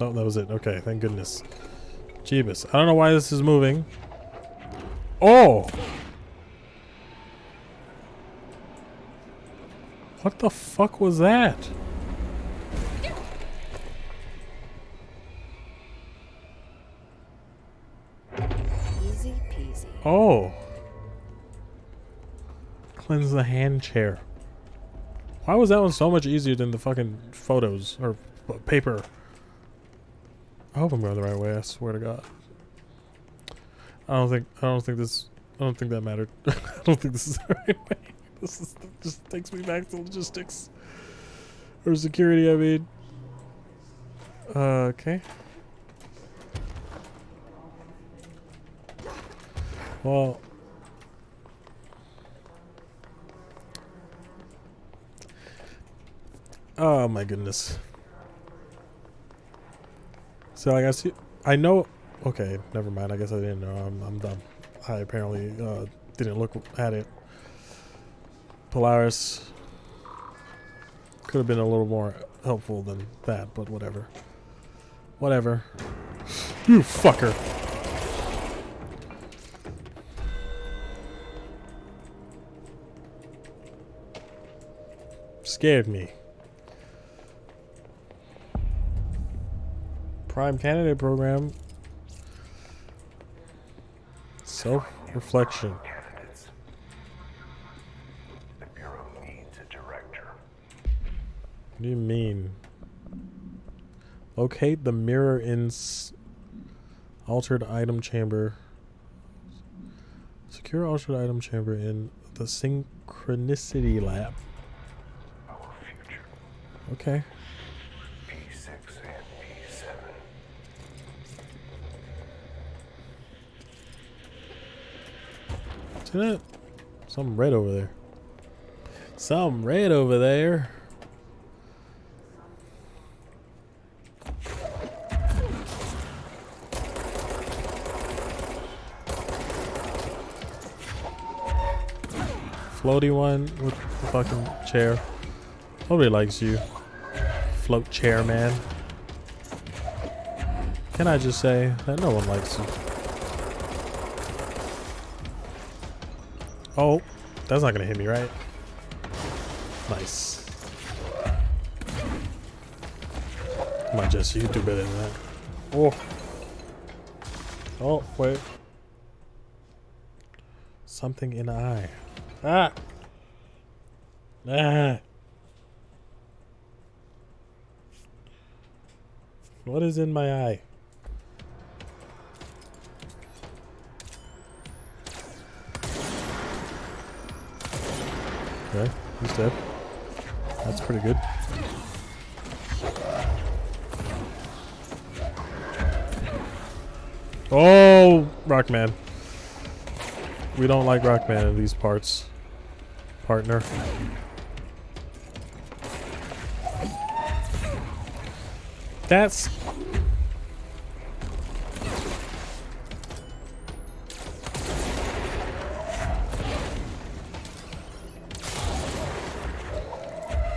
Oh, that was it. Okay, thank goodness. Jeebus. I don't know why this is moving. Oh! What the fuck was that? Easy peasy. Oh! Cleanse the hand chair. Why was that one so much easier than the fucking photos or paper? I hope I'm going the right way. I swear to God. I don't think I don't think this I don't think that mattered. I don't think this is the right way. This is, just takes me back to logistics. Or security, I mean. Uh, okay. Well. Oh my goodness. So like I see, I know, okay, never mind. I guess I didn't know, I'm, I'm dumb. I apparently uh, didn't look at it. Polaris could have been a little more helpful than that, but whatever. Whatever. You fucker. Scared me. Prime candidate program. Self-reflection. The Bureau needs a director. What do you mean? Locate the mirror in s altered item chamber. Secure altered item chamber in the synchronicity lab. Our future. Okay. It. Something red over there. Something red over there. Floaty one with the fucking chair. Nobody likes you. Float chair man. Can I just say that no one likes you? Oh, that's not gonna hit me, right? Nice. Come on, Jesse, you do better than that. Oh. Oh, wait. Something in the eye. Ah! Ah! What is in my eye? Okay, he's dead. That's pretty good. Oh, Rockman. We don't like Rockman in these parts, partner. That's...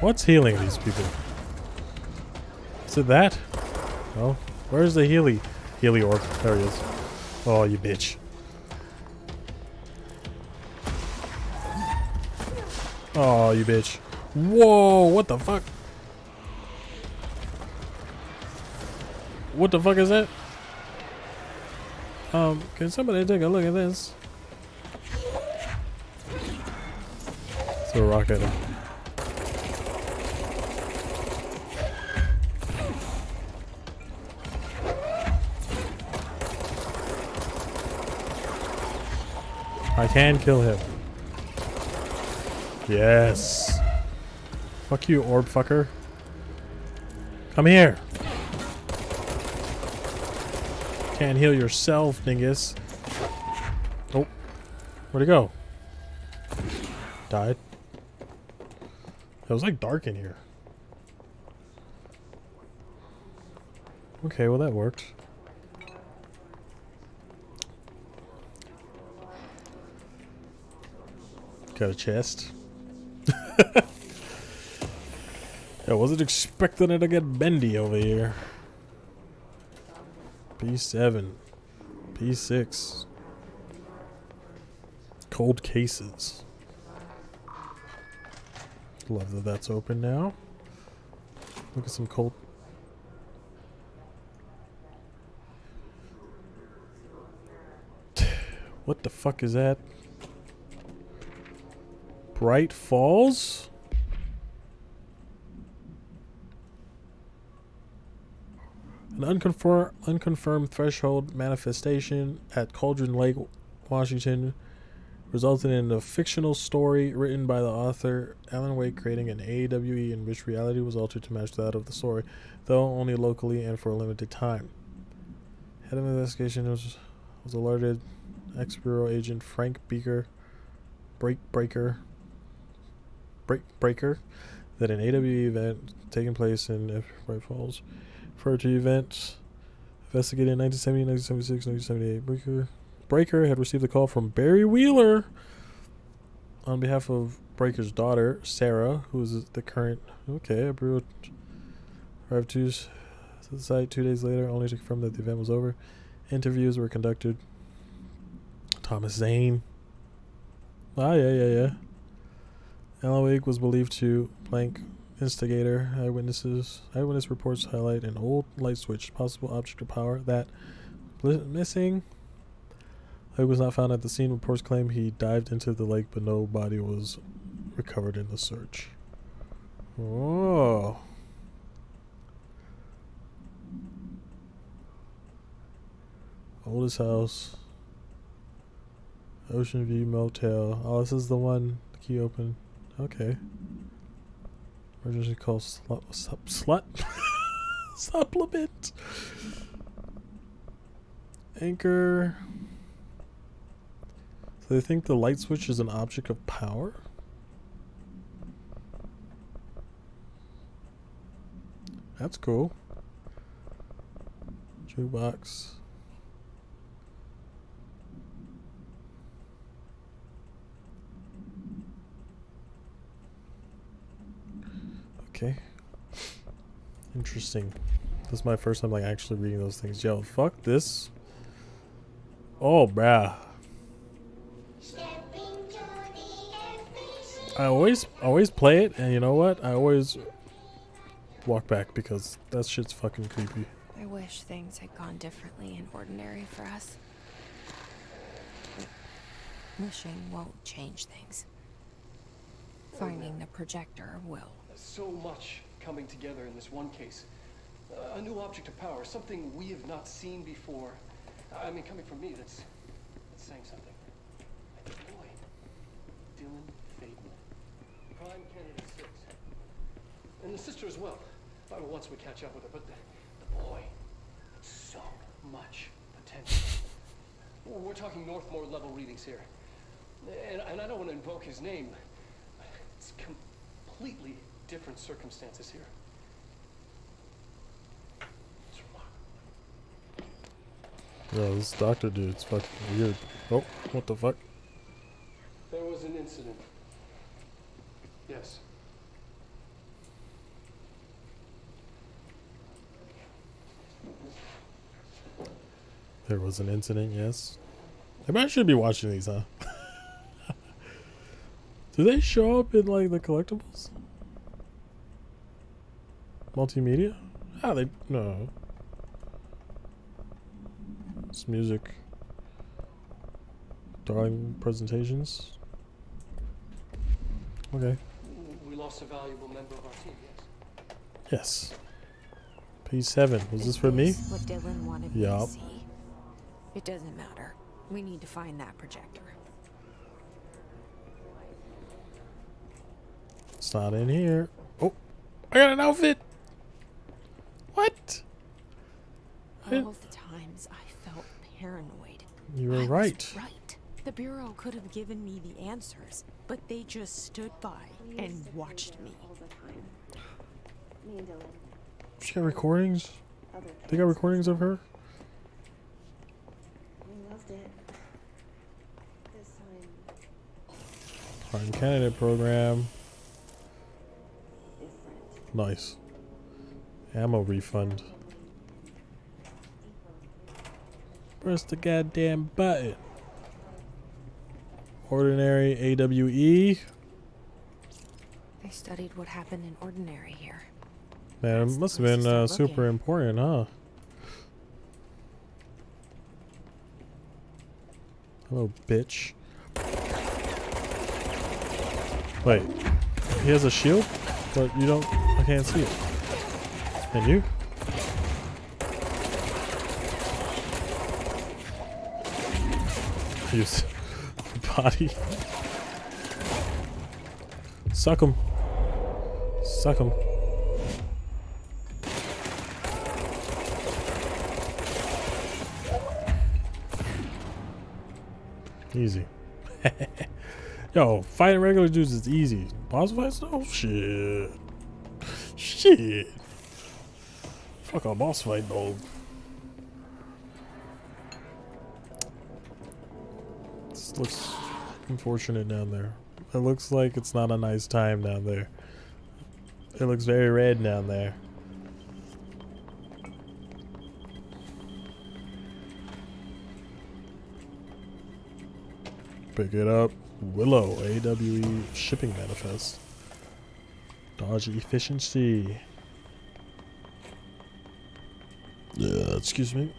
What's healing these people? Is it that? Oh, where's the Healy? Healy orb. There he is. Oh, you bitch. Oh, you bitch. Whoa, what the fuck? What the fuck is that? Um, can somebody take a look at this? Throw a rock at him. I can kill him. Yes. Fuck you, orb fucker. Come here. Can't heal yourself, dingus. Oh. Where'd he go? Died. It was like dark in here. Okay, well that worked. Got a chest. I wasn't expecting it to get bendy over here. P seven. P six. Cold cases. Love that that's open now. Look at some cold... What the fuck is that? Bright Falls? An unconfirmed unconfirmed threshold manifestation at Cauldron Lake, Washington resulted in a fictional story written by the author Alan Wake, creating an A W E in which reality was altered to match that of the story, though only locally and for a limited time. Head of investigation was, was alerted ex-bureau agent Frank Breaker, Break Breaker, Break Breaker, that an A W E event taking place in Bright Falls. For two events investigated in nineteen seventy, nineteen seventy-six, nineteen seventy-eight, Breaker Breaker had received a call from Barry Wheeler on behalf of Breaker's daughter Sarah, who is the current okay. A bureau arrived to the site two days later, only to confirm that the event was over. Interviews were conducted. Thomas Zane. Ah, yeah, yeah, yeah. Alan Wake was believed to blank instigator. Eyewitnesses, eyewitness reports highlight an old light switch, possible object of power that missing. Wake was not found at the scene. Reports claim he dived into the lake, but no body was recovered in the search. Oh. Oldest house. Ocean View Motel. Oh, this is the one. The key open. Okay. Emergency call. Slut. Slut. Supplement. Anchor. So they think the light switch is an object of power? That's cool. Jukebox. Okay. Interesting. This is my first time like actually reading those things. Yo, fuck this. Oh, bruh. I always always play it, and you know what? I always walk back because that shit's fucking creepy. I wish things had gone differently in ordinary for us. But wishing won't change things. Finding the projector will. So much coming together in this one case. Uh, a new object of power, something we have not seen before. I mean, coming from me, that's, that's saying something. I think, boy, Dylan Faden, prime candidate six. And the sister as well. But once we catch up with her, but the, the boy, so much potential. We're talking Northmore level readings here. And, and I don't want to invoke his name. It's completely different circumstances here. Yeah, this doctor dude's fucking weird. Oh, what the fuck? There was an incident. Yes. There was an incident, yes. Everybody should be watching these, huh? Do they show up in like the collectibles? Multimedia? Ah, they no. It's music. Darling presentations. Okay. We lost a valuable member of our team. Yes. Yes. P seven. Was this for me? What Dylan wanted me to see. It doesn't matter. We need to find that projector. It's not in here. Oh, I got an outfit. What? All the times I felt paranoid. You were right. Right. The Bureau could have given me the answers, but they just stood by and watched me. She got recordings? They got recordings of her? We loved it. This time. Prime candidate program. Nice. Ammo refund. Press the goddamn button. Ordinary A W E. They studied what happened in ordinary here. Man, it must have been uh, super important, huh? Hello, bitch. Wait, he has a shield, but you don't. I can't see it. And you? You body. Suck him. Suck him. Easy. Yo, fighting regular dudes is easy. Boss fights? Oh shit. Shit. Fuck a boss fight, dog. This looks unfortunate down there. It looks like it's not a nice time down there. It looks very red down there. Pick it up. Willow, A W E shipping manifest. Dodge efficiency. Yeah, excuse me.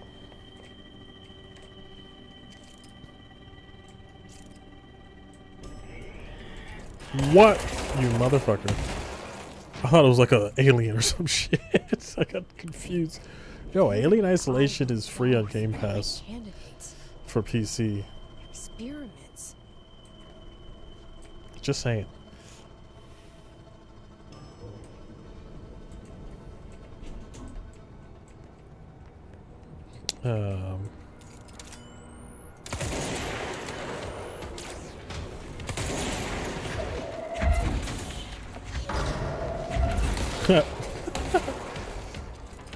What? You motherfucker. I thought it was like an alien or some shit. I got confused. Yo, Alien Isolation is free on Game Pass for P C. Experiments. Just saying. Um.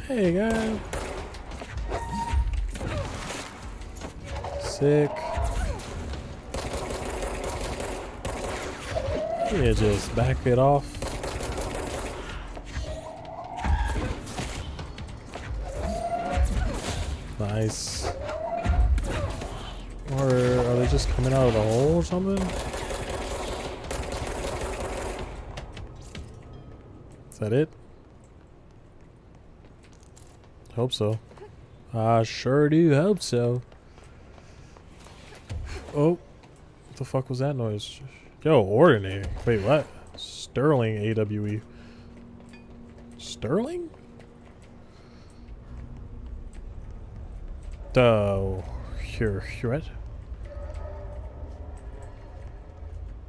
Hey guys. Sick. Yeah, just back it off. Nice. Or are they just coming out of the hole or something? Is that it? Hope so. I sure do hope so. Oh. What the fuck was that noise? Yo, ordinary. Wait, what? Sterling A W E. Sterling? Duh. Here, right?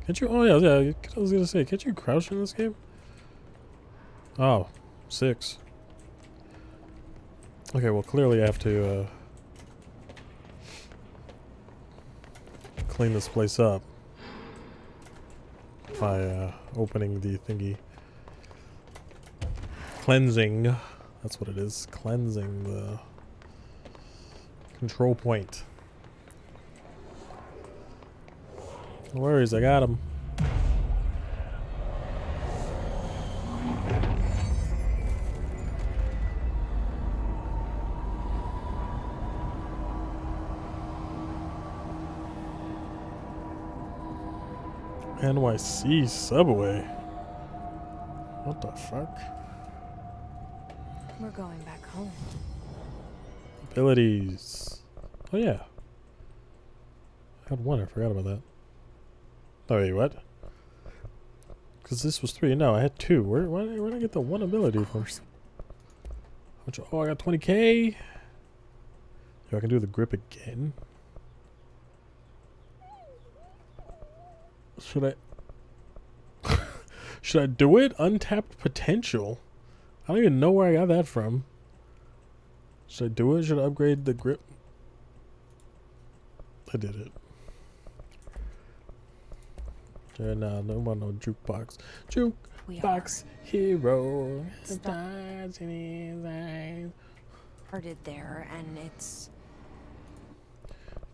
Can't you? Oh, yeah, yeah. I was gonna say, can't you crouch in this game? Oh, six. Okay, well, clearly I have to uh, clean this place up. By uh, opening the thingy. Cleansing. That's what it is. Cleansing the control point. No worries, I got him. N Y C subway. What the fuck? We're going back home. Abilities. Oh yeah. I had one, I forgot about that. Oh wait, what? Because this was three. No, I had two. Where, where, where did I get the one ability from? Which, oh, I got twenty K. Yo, I can do the grip again. Should I should I do it? Untapped potential? I don't even know where I got that from. Should I do it? Should I upgrade the grip? I did it. Yeah, nah, no one no jukebox. Jukebox hero. Stars in his eyes. Heard it there, and it's.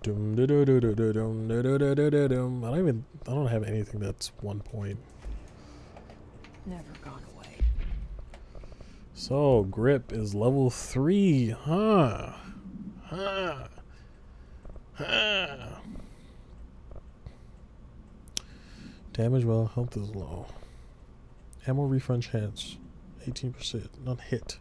Dum, da, da, da, da, da, dum, da, da, da, da, dum. I don't even I don't have anything that's one point. Never gone away. So grip is level three, huh? Huh. Huh. Damage well, health is low. Ammo refund chance. Eighteen percent. Not hit.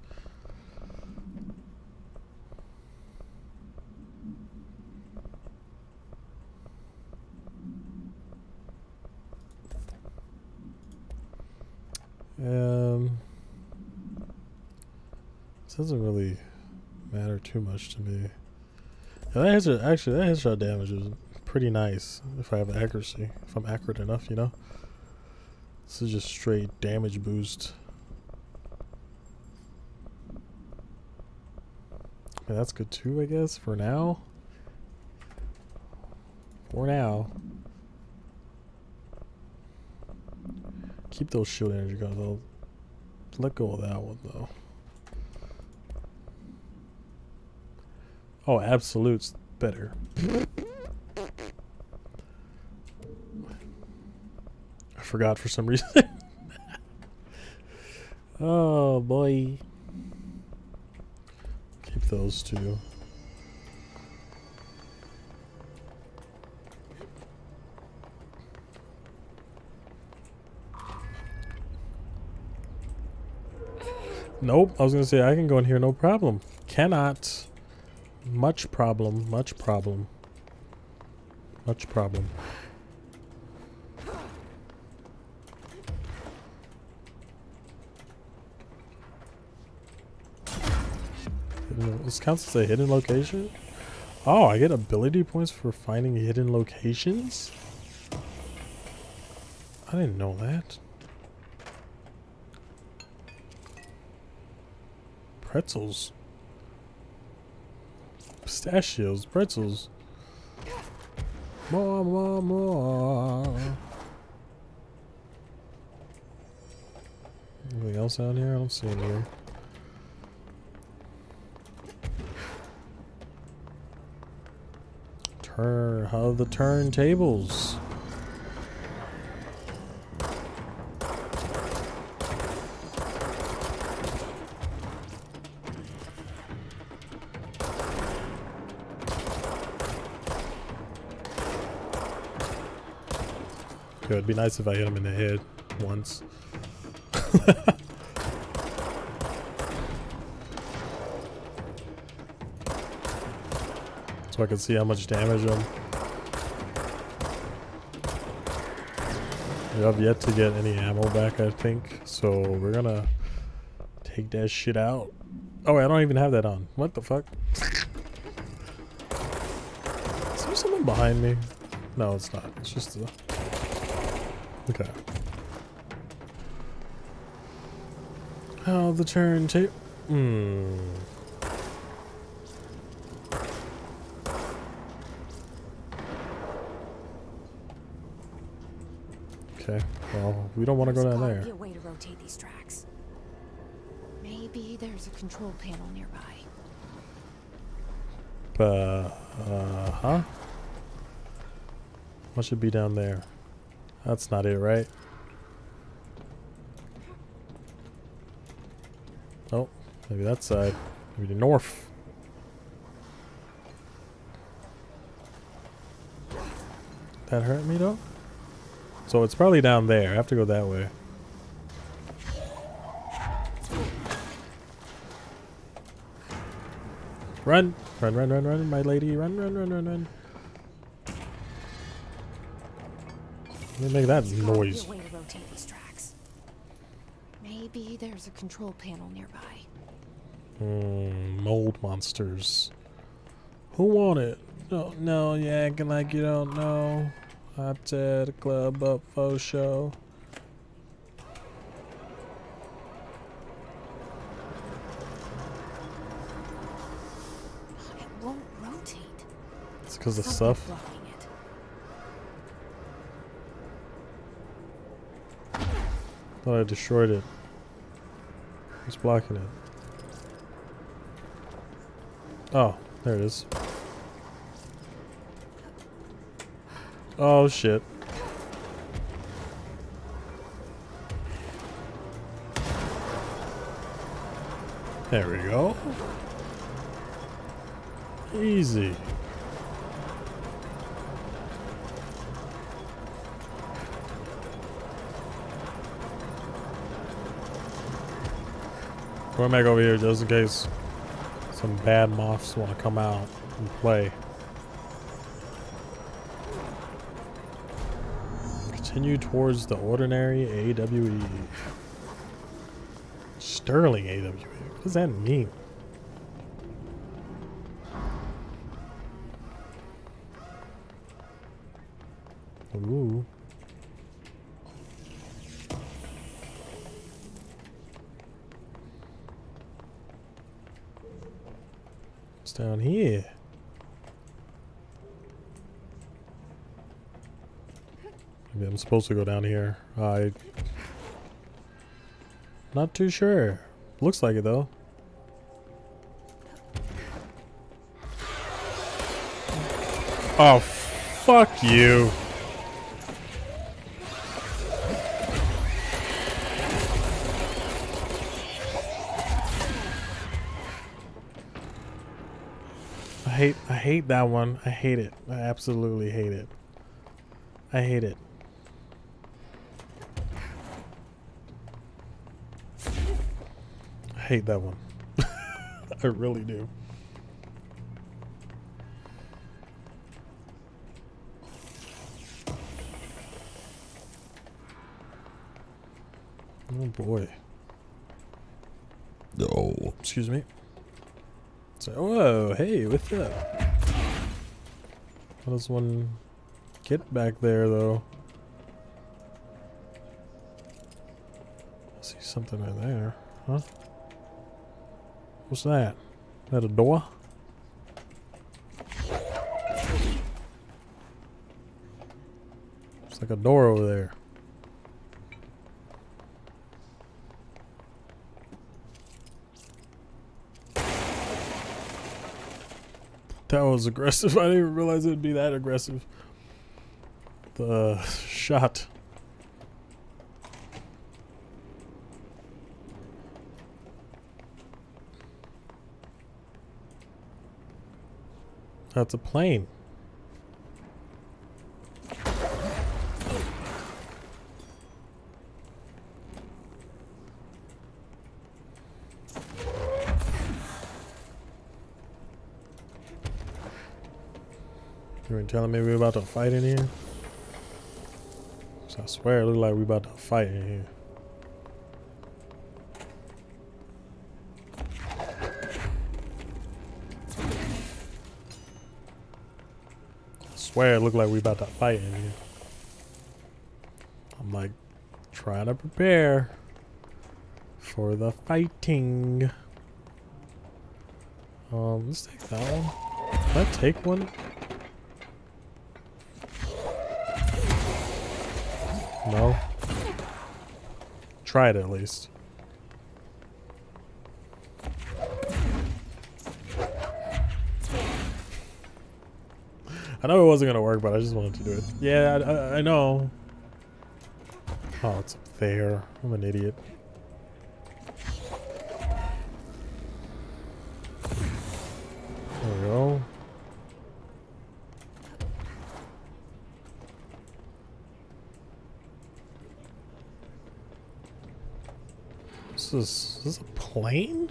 Um, this doesn't really matter too much to me. Yeah, that headshot, actually, that headshot damage is pretty nice if I have accuracy, if I'm accurate enough, you know? This is just straight damage boost. Yeah, that's good too, I guess, for now. For now. Keep those shield energy guns. I'll let go of that one though. Oh, absolute's better. I forgot for some reason. Oh boy. Keep those two. Nope, I was gonna say I can go in here no problem. Cannot. Much problem, much problem. Much problem. This counts as a hidden location? Oh, I get ability points for finding hidden locations? I didn't know that. Pretzels. Pistachios, pretzels. More, more, more. Anything else out here? I don't see anything here. Turn. How are the turntables? It'd be nice if I hit him in the head once. So I can see how much damage I'm... I've yet to get any ammo back, I think. So we're gonna take that shit out. Oh, wait, I don't even have that on. What the fuck? Is there someone behind me? No, it's not. It's just a... Okay. Oh, the turntable. Hmm. Okay. Well, we don't want to go down there. There's gotta be a way to rotate these tracks. Maybe there's a control panel nearby. Uh, uh huh. What should be down there? That's not it, right? Oh, maybe that side. Maybe the north. That hurt me though? So it's probably down there. I have to go that way. Run! Run, run, run, run, my lady. Run, run, run, run, run. Let me make that noise. Way to rotate these tracks. Maybe there's a control panel nearby. Mm, mold monsters. Who want it? No, no, you acting like you don't know. I tear the club up for show. It won't rotate. It's because of stuff. Thought I destroyed it. It's blocking it. Oh, there it is. Oh shit. There we go. Easy. Going back over here just in case some bad moths want to come out and play. Continue towards the ordinary AWE. Sterling AWE. What does that mean? Ooh. What's down here? Maybe I'm supposed to go down here. I... Not too sure. Looks like it though. Oh, fuck you. I hate I hate that one. I hate it. I absolutely hate it. I hate it. I hate that one. I really do. Oh boy. No. Excuse me. So, whoa, hey, what's up? How does one get back there, though? I see something right there, huh? What's that? Is that a door? It's like a door over there. That was aggressive. I didn't even realize it would be that aggressive. The shot. That's a plane. Telling me we're about to fight in here? So I swear it looked like we about to fight in here. I swear it looked like we about to fight in here. I'm like trying to prepare for the fighting. Um, let's take that one. Can I take one? No. Try it at least. I know it wasn't gonna work, but I just wanted to do it. Yeah, I, I, I know. Oh, it's up there. I'm an idiot. There we go. Is this a plane?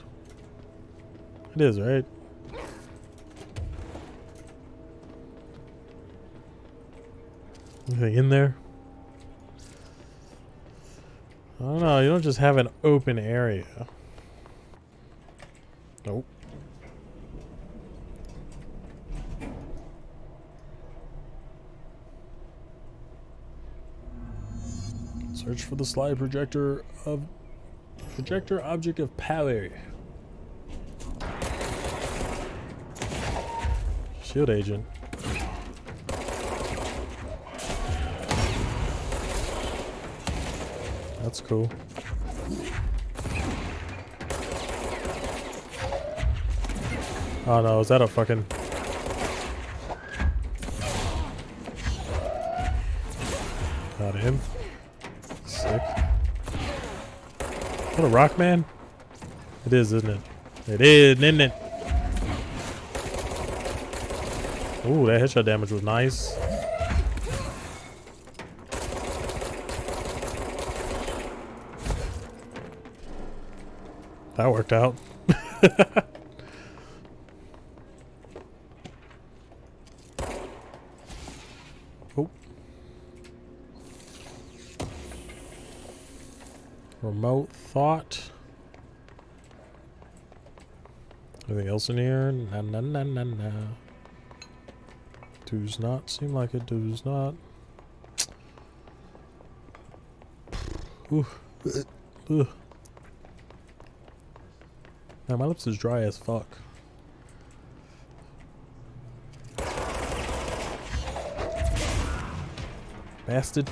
It is, right? Anything in there? I don't know. You don't just have an open area. Nope. Search for the slide projector of... Projector object of power. Shield agent. That's cool. Oh no, is that a fucking... Got him. Sick. What a rock man? It is, isn't it? It is, isn't it? Ooh, that headshot damage was nice. That worked out. Oh. Remote thought. Anything else in here? Nah, nah, nah, nah, nah. Does not seem like it. Does not. Oof. Ugh. Now my lips is dry as fuck. Bastard.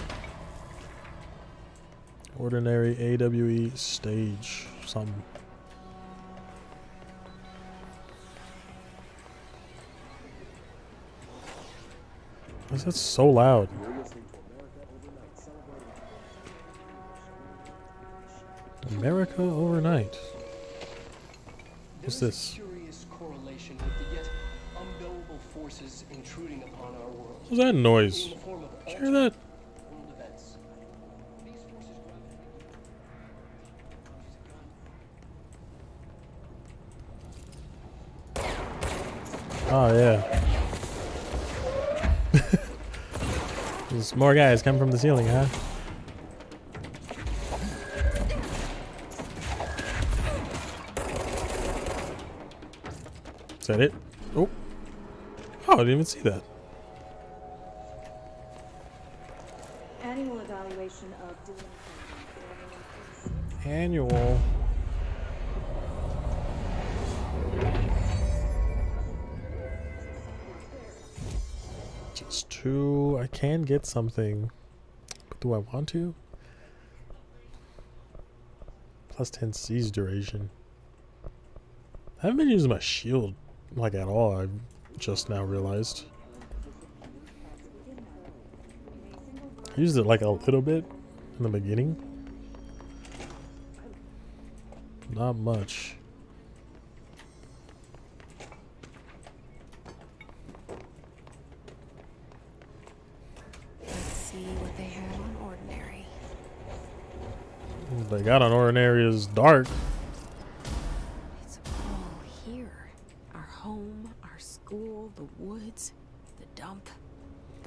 Ordinary AWE stage. Something. Why is that so loud? America Overnight. What's this? Curious correlation with the yet unknowable forces intruding upon our world. What's that noise? Did you hear that? Oh yeah. There's more guys coming from the ceiling, huh? Is that it? Oh. Oh, I didn't even see that. Annual evaluation of Dylan Faden. Annual. Just two. I can get something. But do I want to? Plus ten C's duration. I haven't been using my shield. Like at all, I just now realized. I used it like a little bit in the beginning. Not much. Let's see what they have on ordinary. What they got on ordinary is dark.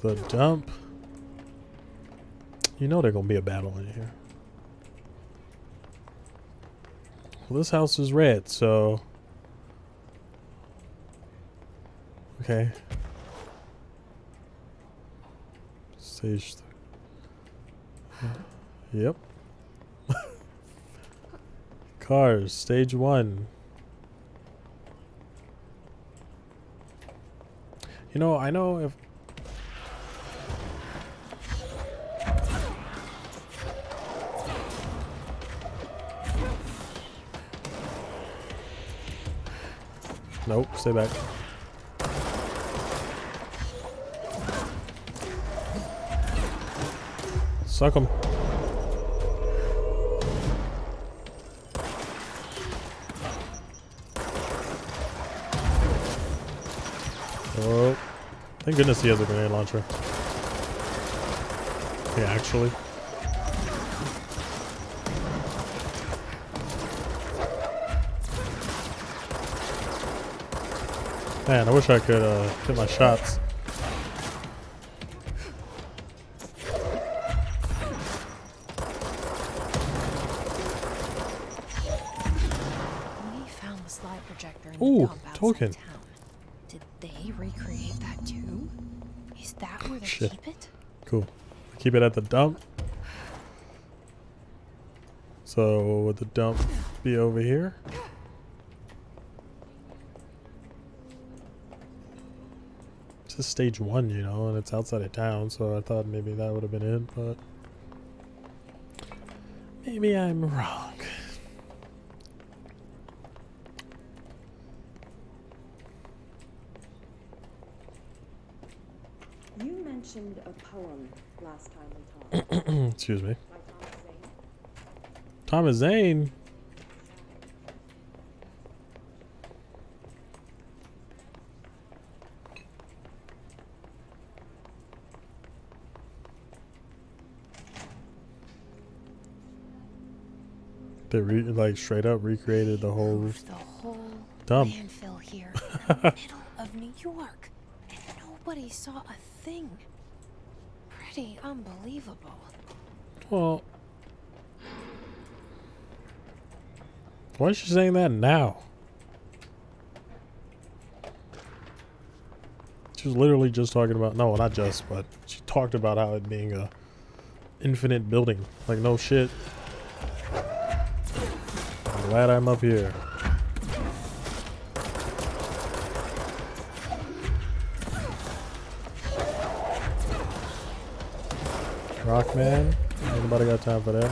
The dump. You know there's gonna be a battle in here. Well, this house is red, so okay. Stage. Yep. Cars. Stage one. You know, I know if. Nope, stay back. Suck him. Oh, thank goodness he has a grenade launcher. Yeah, actually. Man, I wish I could uh, hit my shots. We found the slide projector in the Ooh, token. Town. Did they recreate that too? Is that where they Shit. keep it? Cool. Keep it at the dump. So would the dump be over here? This is stage one, you know, and it's outside of town, so I thought maybe that would have been it, but maybe I'm wrong. You mentioned a poem last time we talked. Excuse me. By Thomas Zane. Thomas Zane? They re like straight up recreated the whole, the whole dump landfill here in the middle of New York, and nobody saw a thing. Pretty unbelievable. Well, why is she saying that now? She was literally just talking about no, not just, but she talked about how it being a infinite building. Like no shit. Glad I'm up here. Rockman? Anybody got time for that?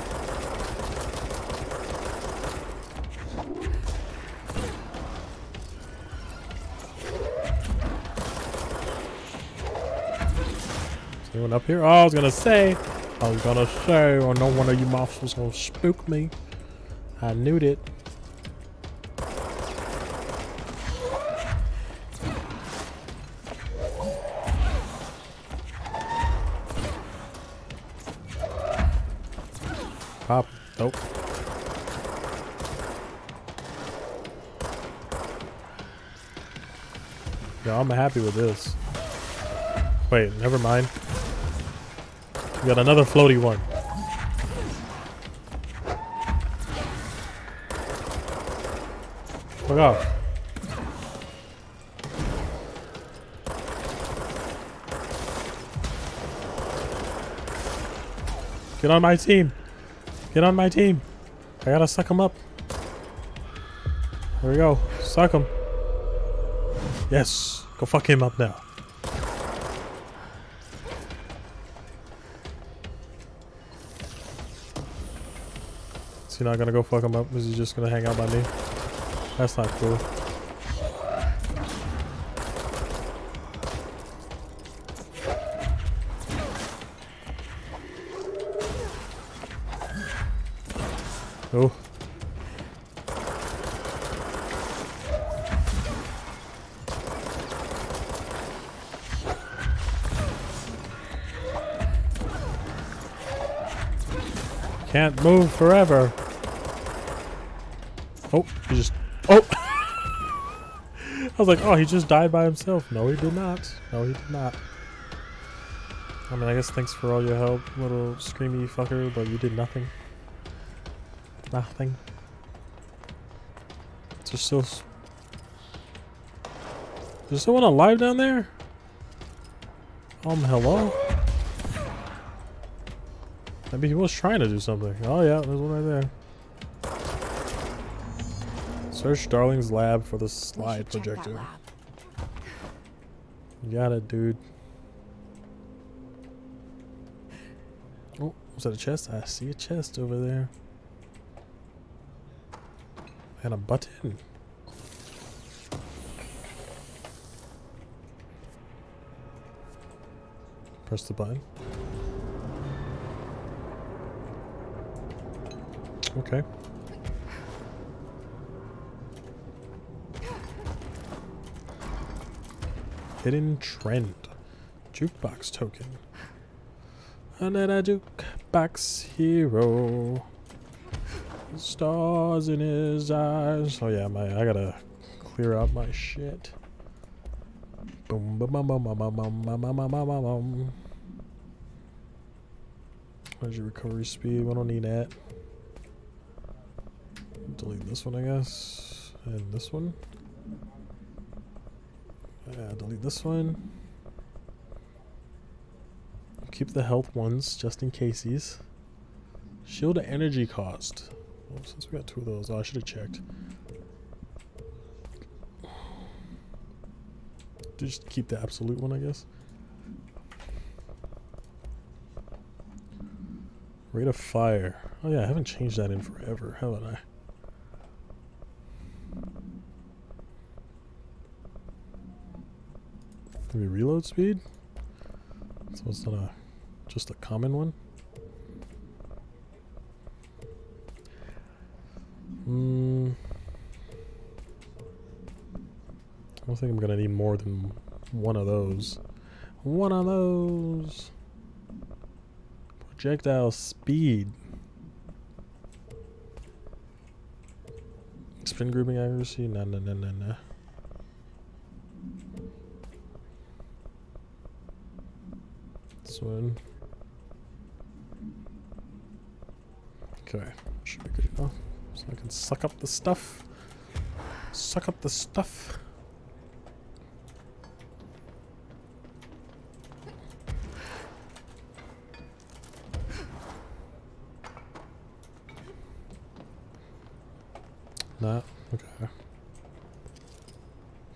Is anyone up here? Oh, I was gonna say! I was gonna say, or no one of you mobs was gonna spook me. I knew it. Pop. Nope. Yo, I'm happy with this. Wait, never mind. We got another floaty one. Fuck off. Get on my team. Get on my team. I gotta suck him up. There we go. Suck him. Yes. Go fuck him up now. You're not gonna go fuck him up. This is just gonna hang out by me. That's not cool. Oh. Can't move forever. Oh, he just... Oh! I was like, oh, he just died by himself. No, he did not. No, he did not. I mean, I guess thanks for all your help, little screamy fucker, but you did nothing. Nothing. Is there still... Is there someone alive down there? Um, hello? Maybe he was trying to do something. Oh, yeah, there's one right there. Search Darling's lab for the slide projector. You got it, dude. Oh, was that a chest? I see a chest over there. And a button. Press the button. Okay. Hidden trend. Jukebox token. Another jukebox hero. Stars in his eyes. Oh yeah, my I gotta clear out my shit. Boom boom boom boom boom boom boom boom boom boom boom boom. Where's your recovery speed? We don't need that. Delete this one, I guess. And this one. Yeah, delete this one. Keep the health ones just in cases. Shield energy cost. Well, since we got two of those, oh, I should have checked. Just keep the absolute one, I guess. Rate of fire. Oh yeah, I haven't changed that in forever, haven't I? Maybe reload speed? So it's not a, just a common one? Mm. I don't think I'm gonna need more than one of those. One of those! Projectile speed. Spin grouping accuracy? Nah, nah, nah, nah, nah. One. Okay, should be good enough. So I can suck up the stuff. Suck up the stuff.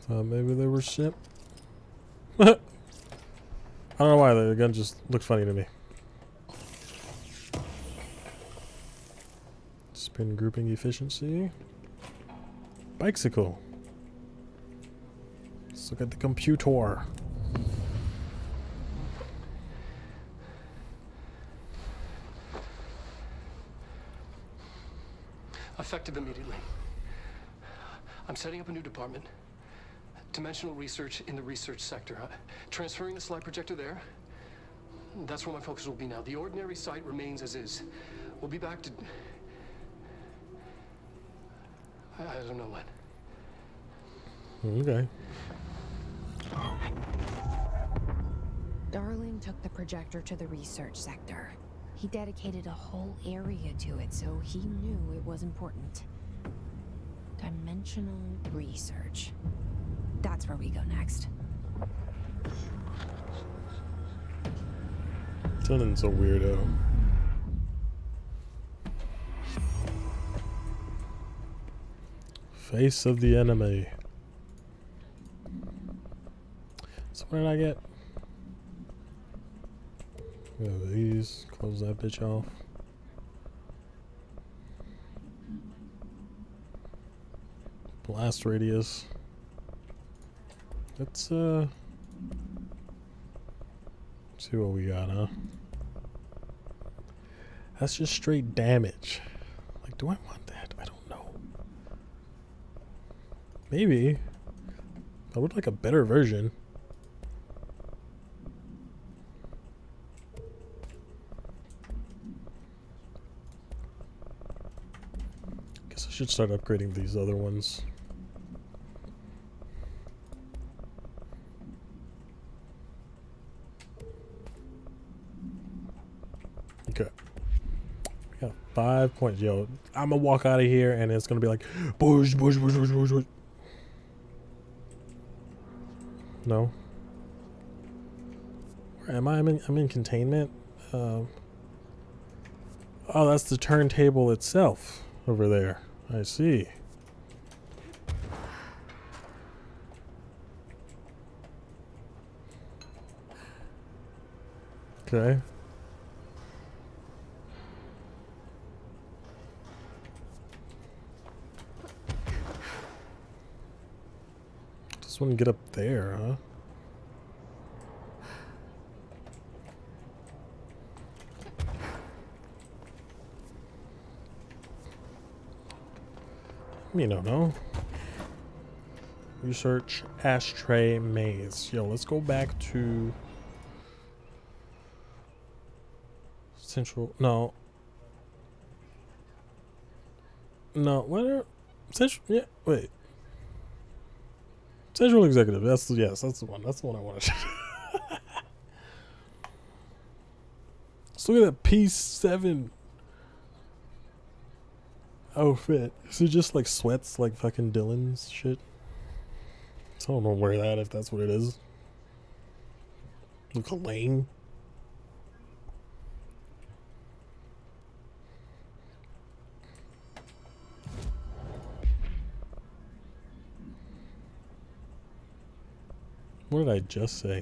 Thought maybe they were ship. I don't know why, the gun just looked funny to me. Spin grouping efficiency. Bicycle. Let's look at the computer. Effective immediately. I'm setting up a new department. Dimensional research in the research sector. Uh, transferring the slide projector there. That's where my focus will be now. The ordinary site remains as is. We'll be back to... I, I don't know when. Okay. Darling took the projector to the research sector. He dedicated a whole area to it, so he knew it was important. Dimensional research. That's where we go next. Dylan's a weirdo. Face of the enemy. So what did I get? Yeah, these. Close that bitch off. Blast radius. Let's uh see what we got, huh? That's just straight damage. Like, do I want that? I don't know. Maybe. I would like a better version. Guess I should start upgrading these other ones. Five points, yo. I'm gonna walk out of here and it's gonna be like bush, bush, bush, bush, bush, bush. No. Where am I? I'm in, I'm in containment. Uh, oh, that's the turntable itself over there. I see. Okay. Just wouldn't get up there, huh? I mean, I don't know. Research ashtray maze. Yo, let's go back to Central. No. No, where? Central. Yeah, wait. Central Executive, that's the, yes, that's the one. That's the one I wanted. Let's look at that P seven outfit. Is it just like sweats like fucking Dylan's shit? I don't know where that, if that's what it is. Look lame. What did I just say?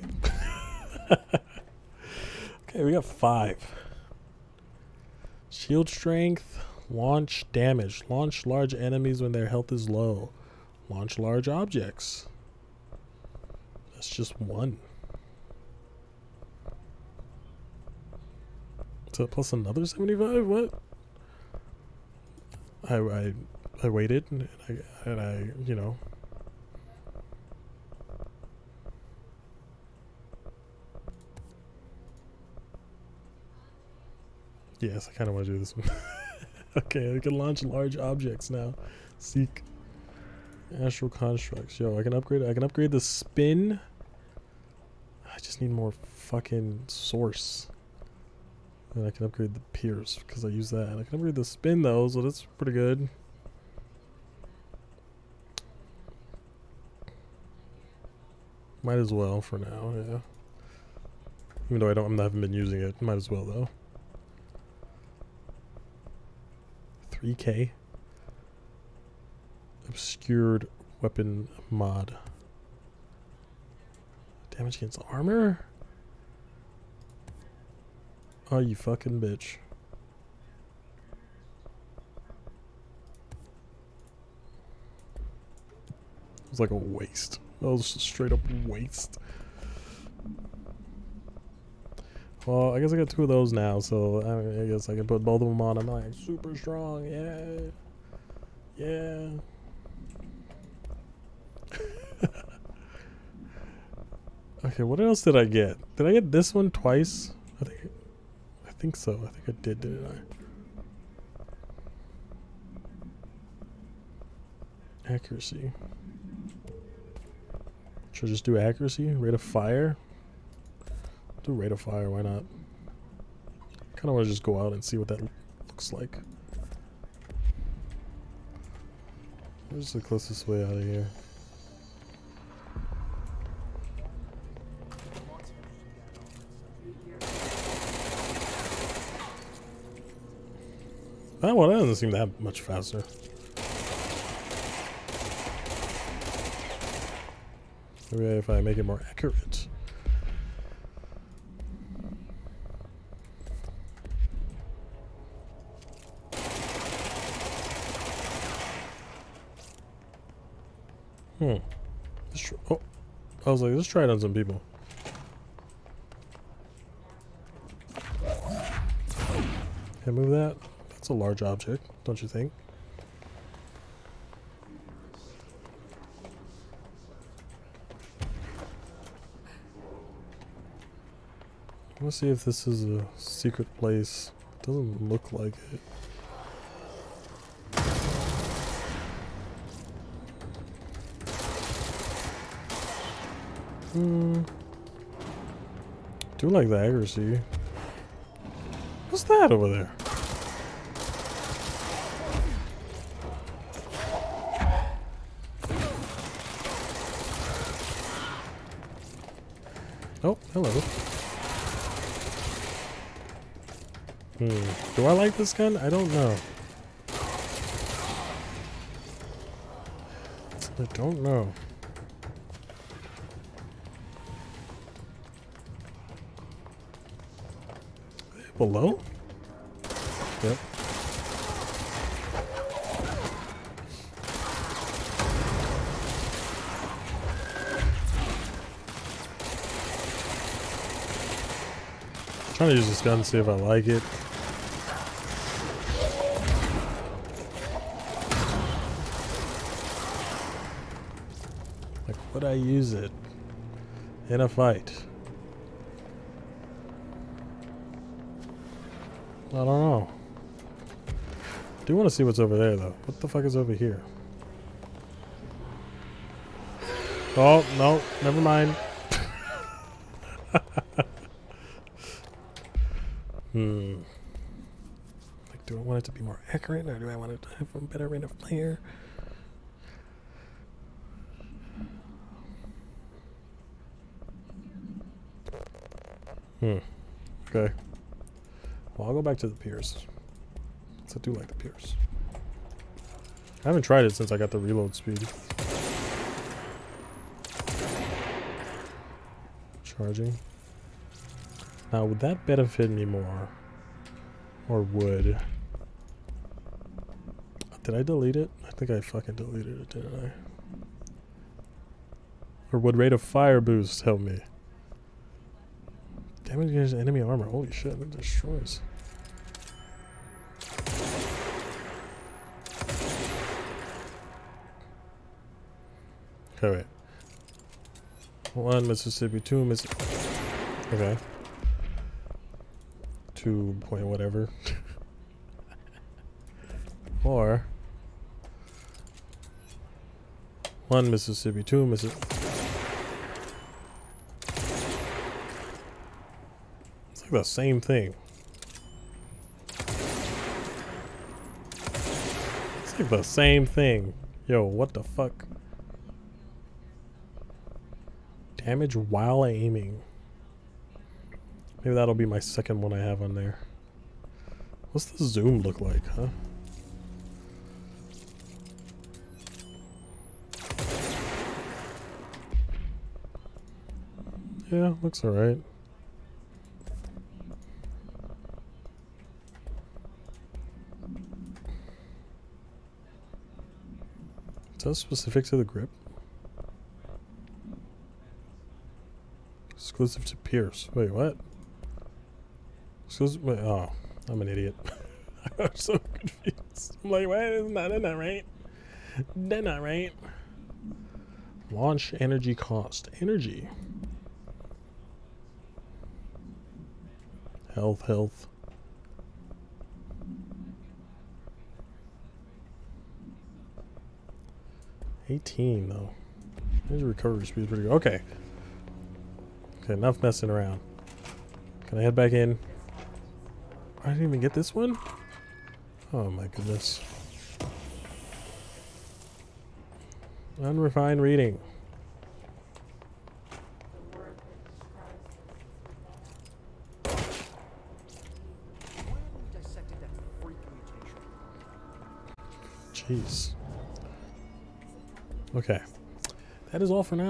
Okay, we got five. Shield strength, launch damage, launch large enemies when their health is low, launch large objects. That's just one. So plus another seventy-five? What? I I, I waited and I, and I you know. Yes, I kind of want to do this one. Okay, we can launch large objects now. Seek astral constructs. Yo, I can upgrade. I can upgrade the spin. I just need more fucking source. And I can upgrade the pierce because I use that. And I can upgrade the spin though, so that's pretty good. Might as well for now. Yeah. Even though I don't, I haven't been using it. Might as well though. three K obscured weapon mod. Damage against armor? Oh, you fucking bitch. It was like a waste. That was just straight up waste. Well, I guess I got two of those now, so I, mean, I guess I can put both of them on. I'm like super strong, yeah, yeah. Okay, what else did I get? Did I get this one twice? I think, I think so. I think I did, didn't I? Accuracy. Should I just do accuracy? Rate of fire? Do rate of fire, why not? Kind of want to just go out and see what that looks like. Where's the closest way out of here? That one doesn't seem that much faster. Maybe if I make it more accurate. Hmm. Oh, I was like, let's try it on some people. Can't move that. That's a large object, don't you think? I want to see if this is a secret place. It doesn't look like it. Hmm. Do like the accuracy. What's that over there? Oh, hello. Hmm. Do I like this gun? I don't know. I don't know. Below? Yep. I'm trying to use this gun to see if I like it. Like, would I use it in a fight? I don't know. I do want to see what's over there, though. What the fuck is over here? Oh, no. Never mind. Hmm. Like, do I want it to be more accurate, or do I want it to have a better rate of fire? Hmm. Okay. Well, I'll go back to the piers. I do like the piers. I haven't tried it since I got the reload speed. Charging. Now, would that benefit me more? Or would... Did I delete it? I think I fucking deleted it, didn't I? Or would rate of fire boost help me? Damage against enemy armor. Holy shit, it destroys. Alright. One Mississippi, two Mississippi. Okay. Two point whatever. Or. One Mississippi, two Mississippi. The same thing. It's like the same thing. Yo, what the fuck? Damage while aiming. Maybe that'll be my second one I have on there. What's the zoom look like, huh? Yeah, looks alright. Is that specific to the grip? Exclusive to Pierce. Wait, what? Exclusive? Wait, oh, I'm an idiot. I'm so confused. I'm like, wait, isn't that, isn't that right? They're not right. Launch energy cost. Energy. Health, health. eighteen though. His recovery speed is pretty good. Okay. Okay, enough messing around. Can I head back in? I didn't even get this one? Oh my goodness. Unrefined reading. Jeez. Okay. That is all for now.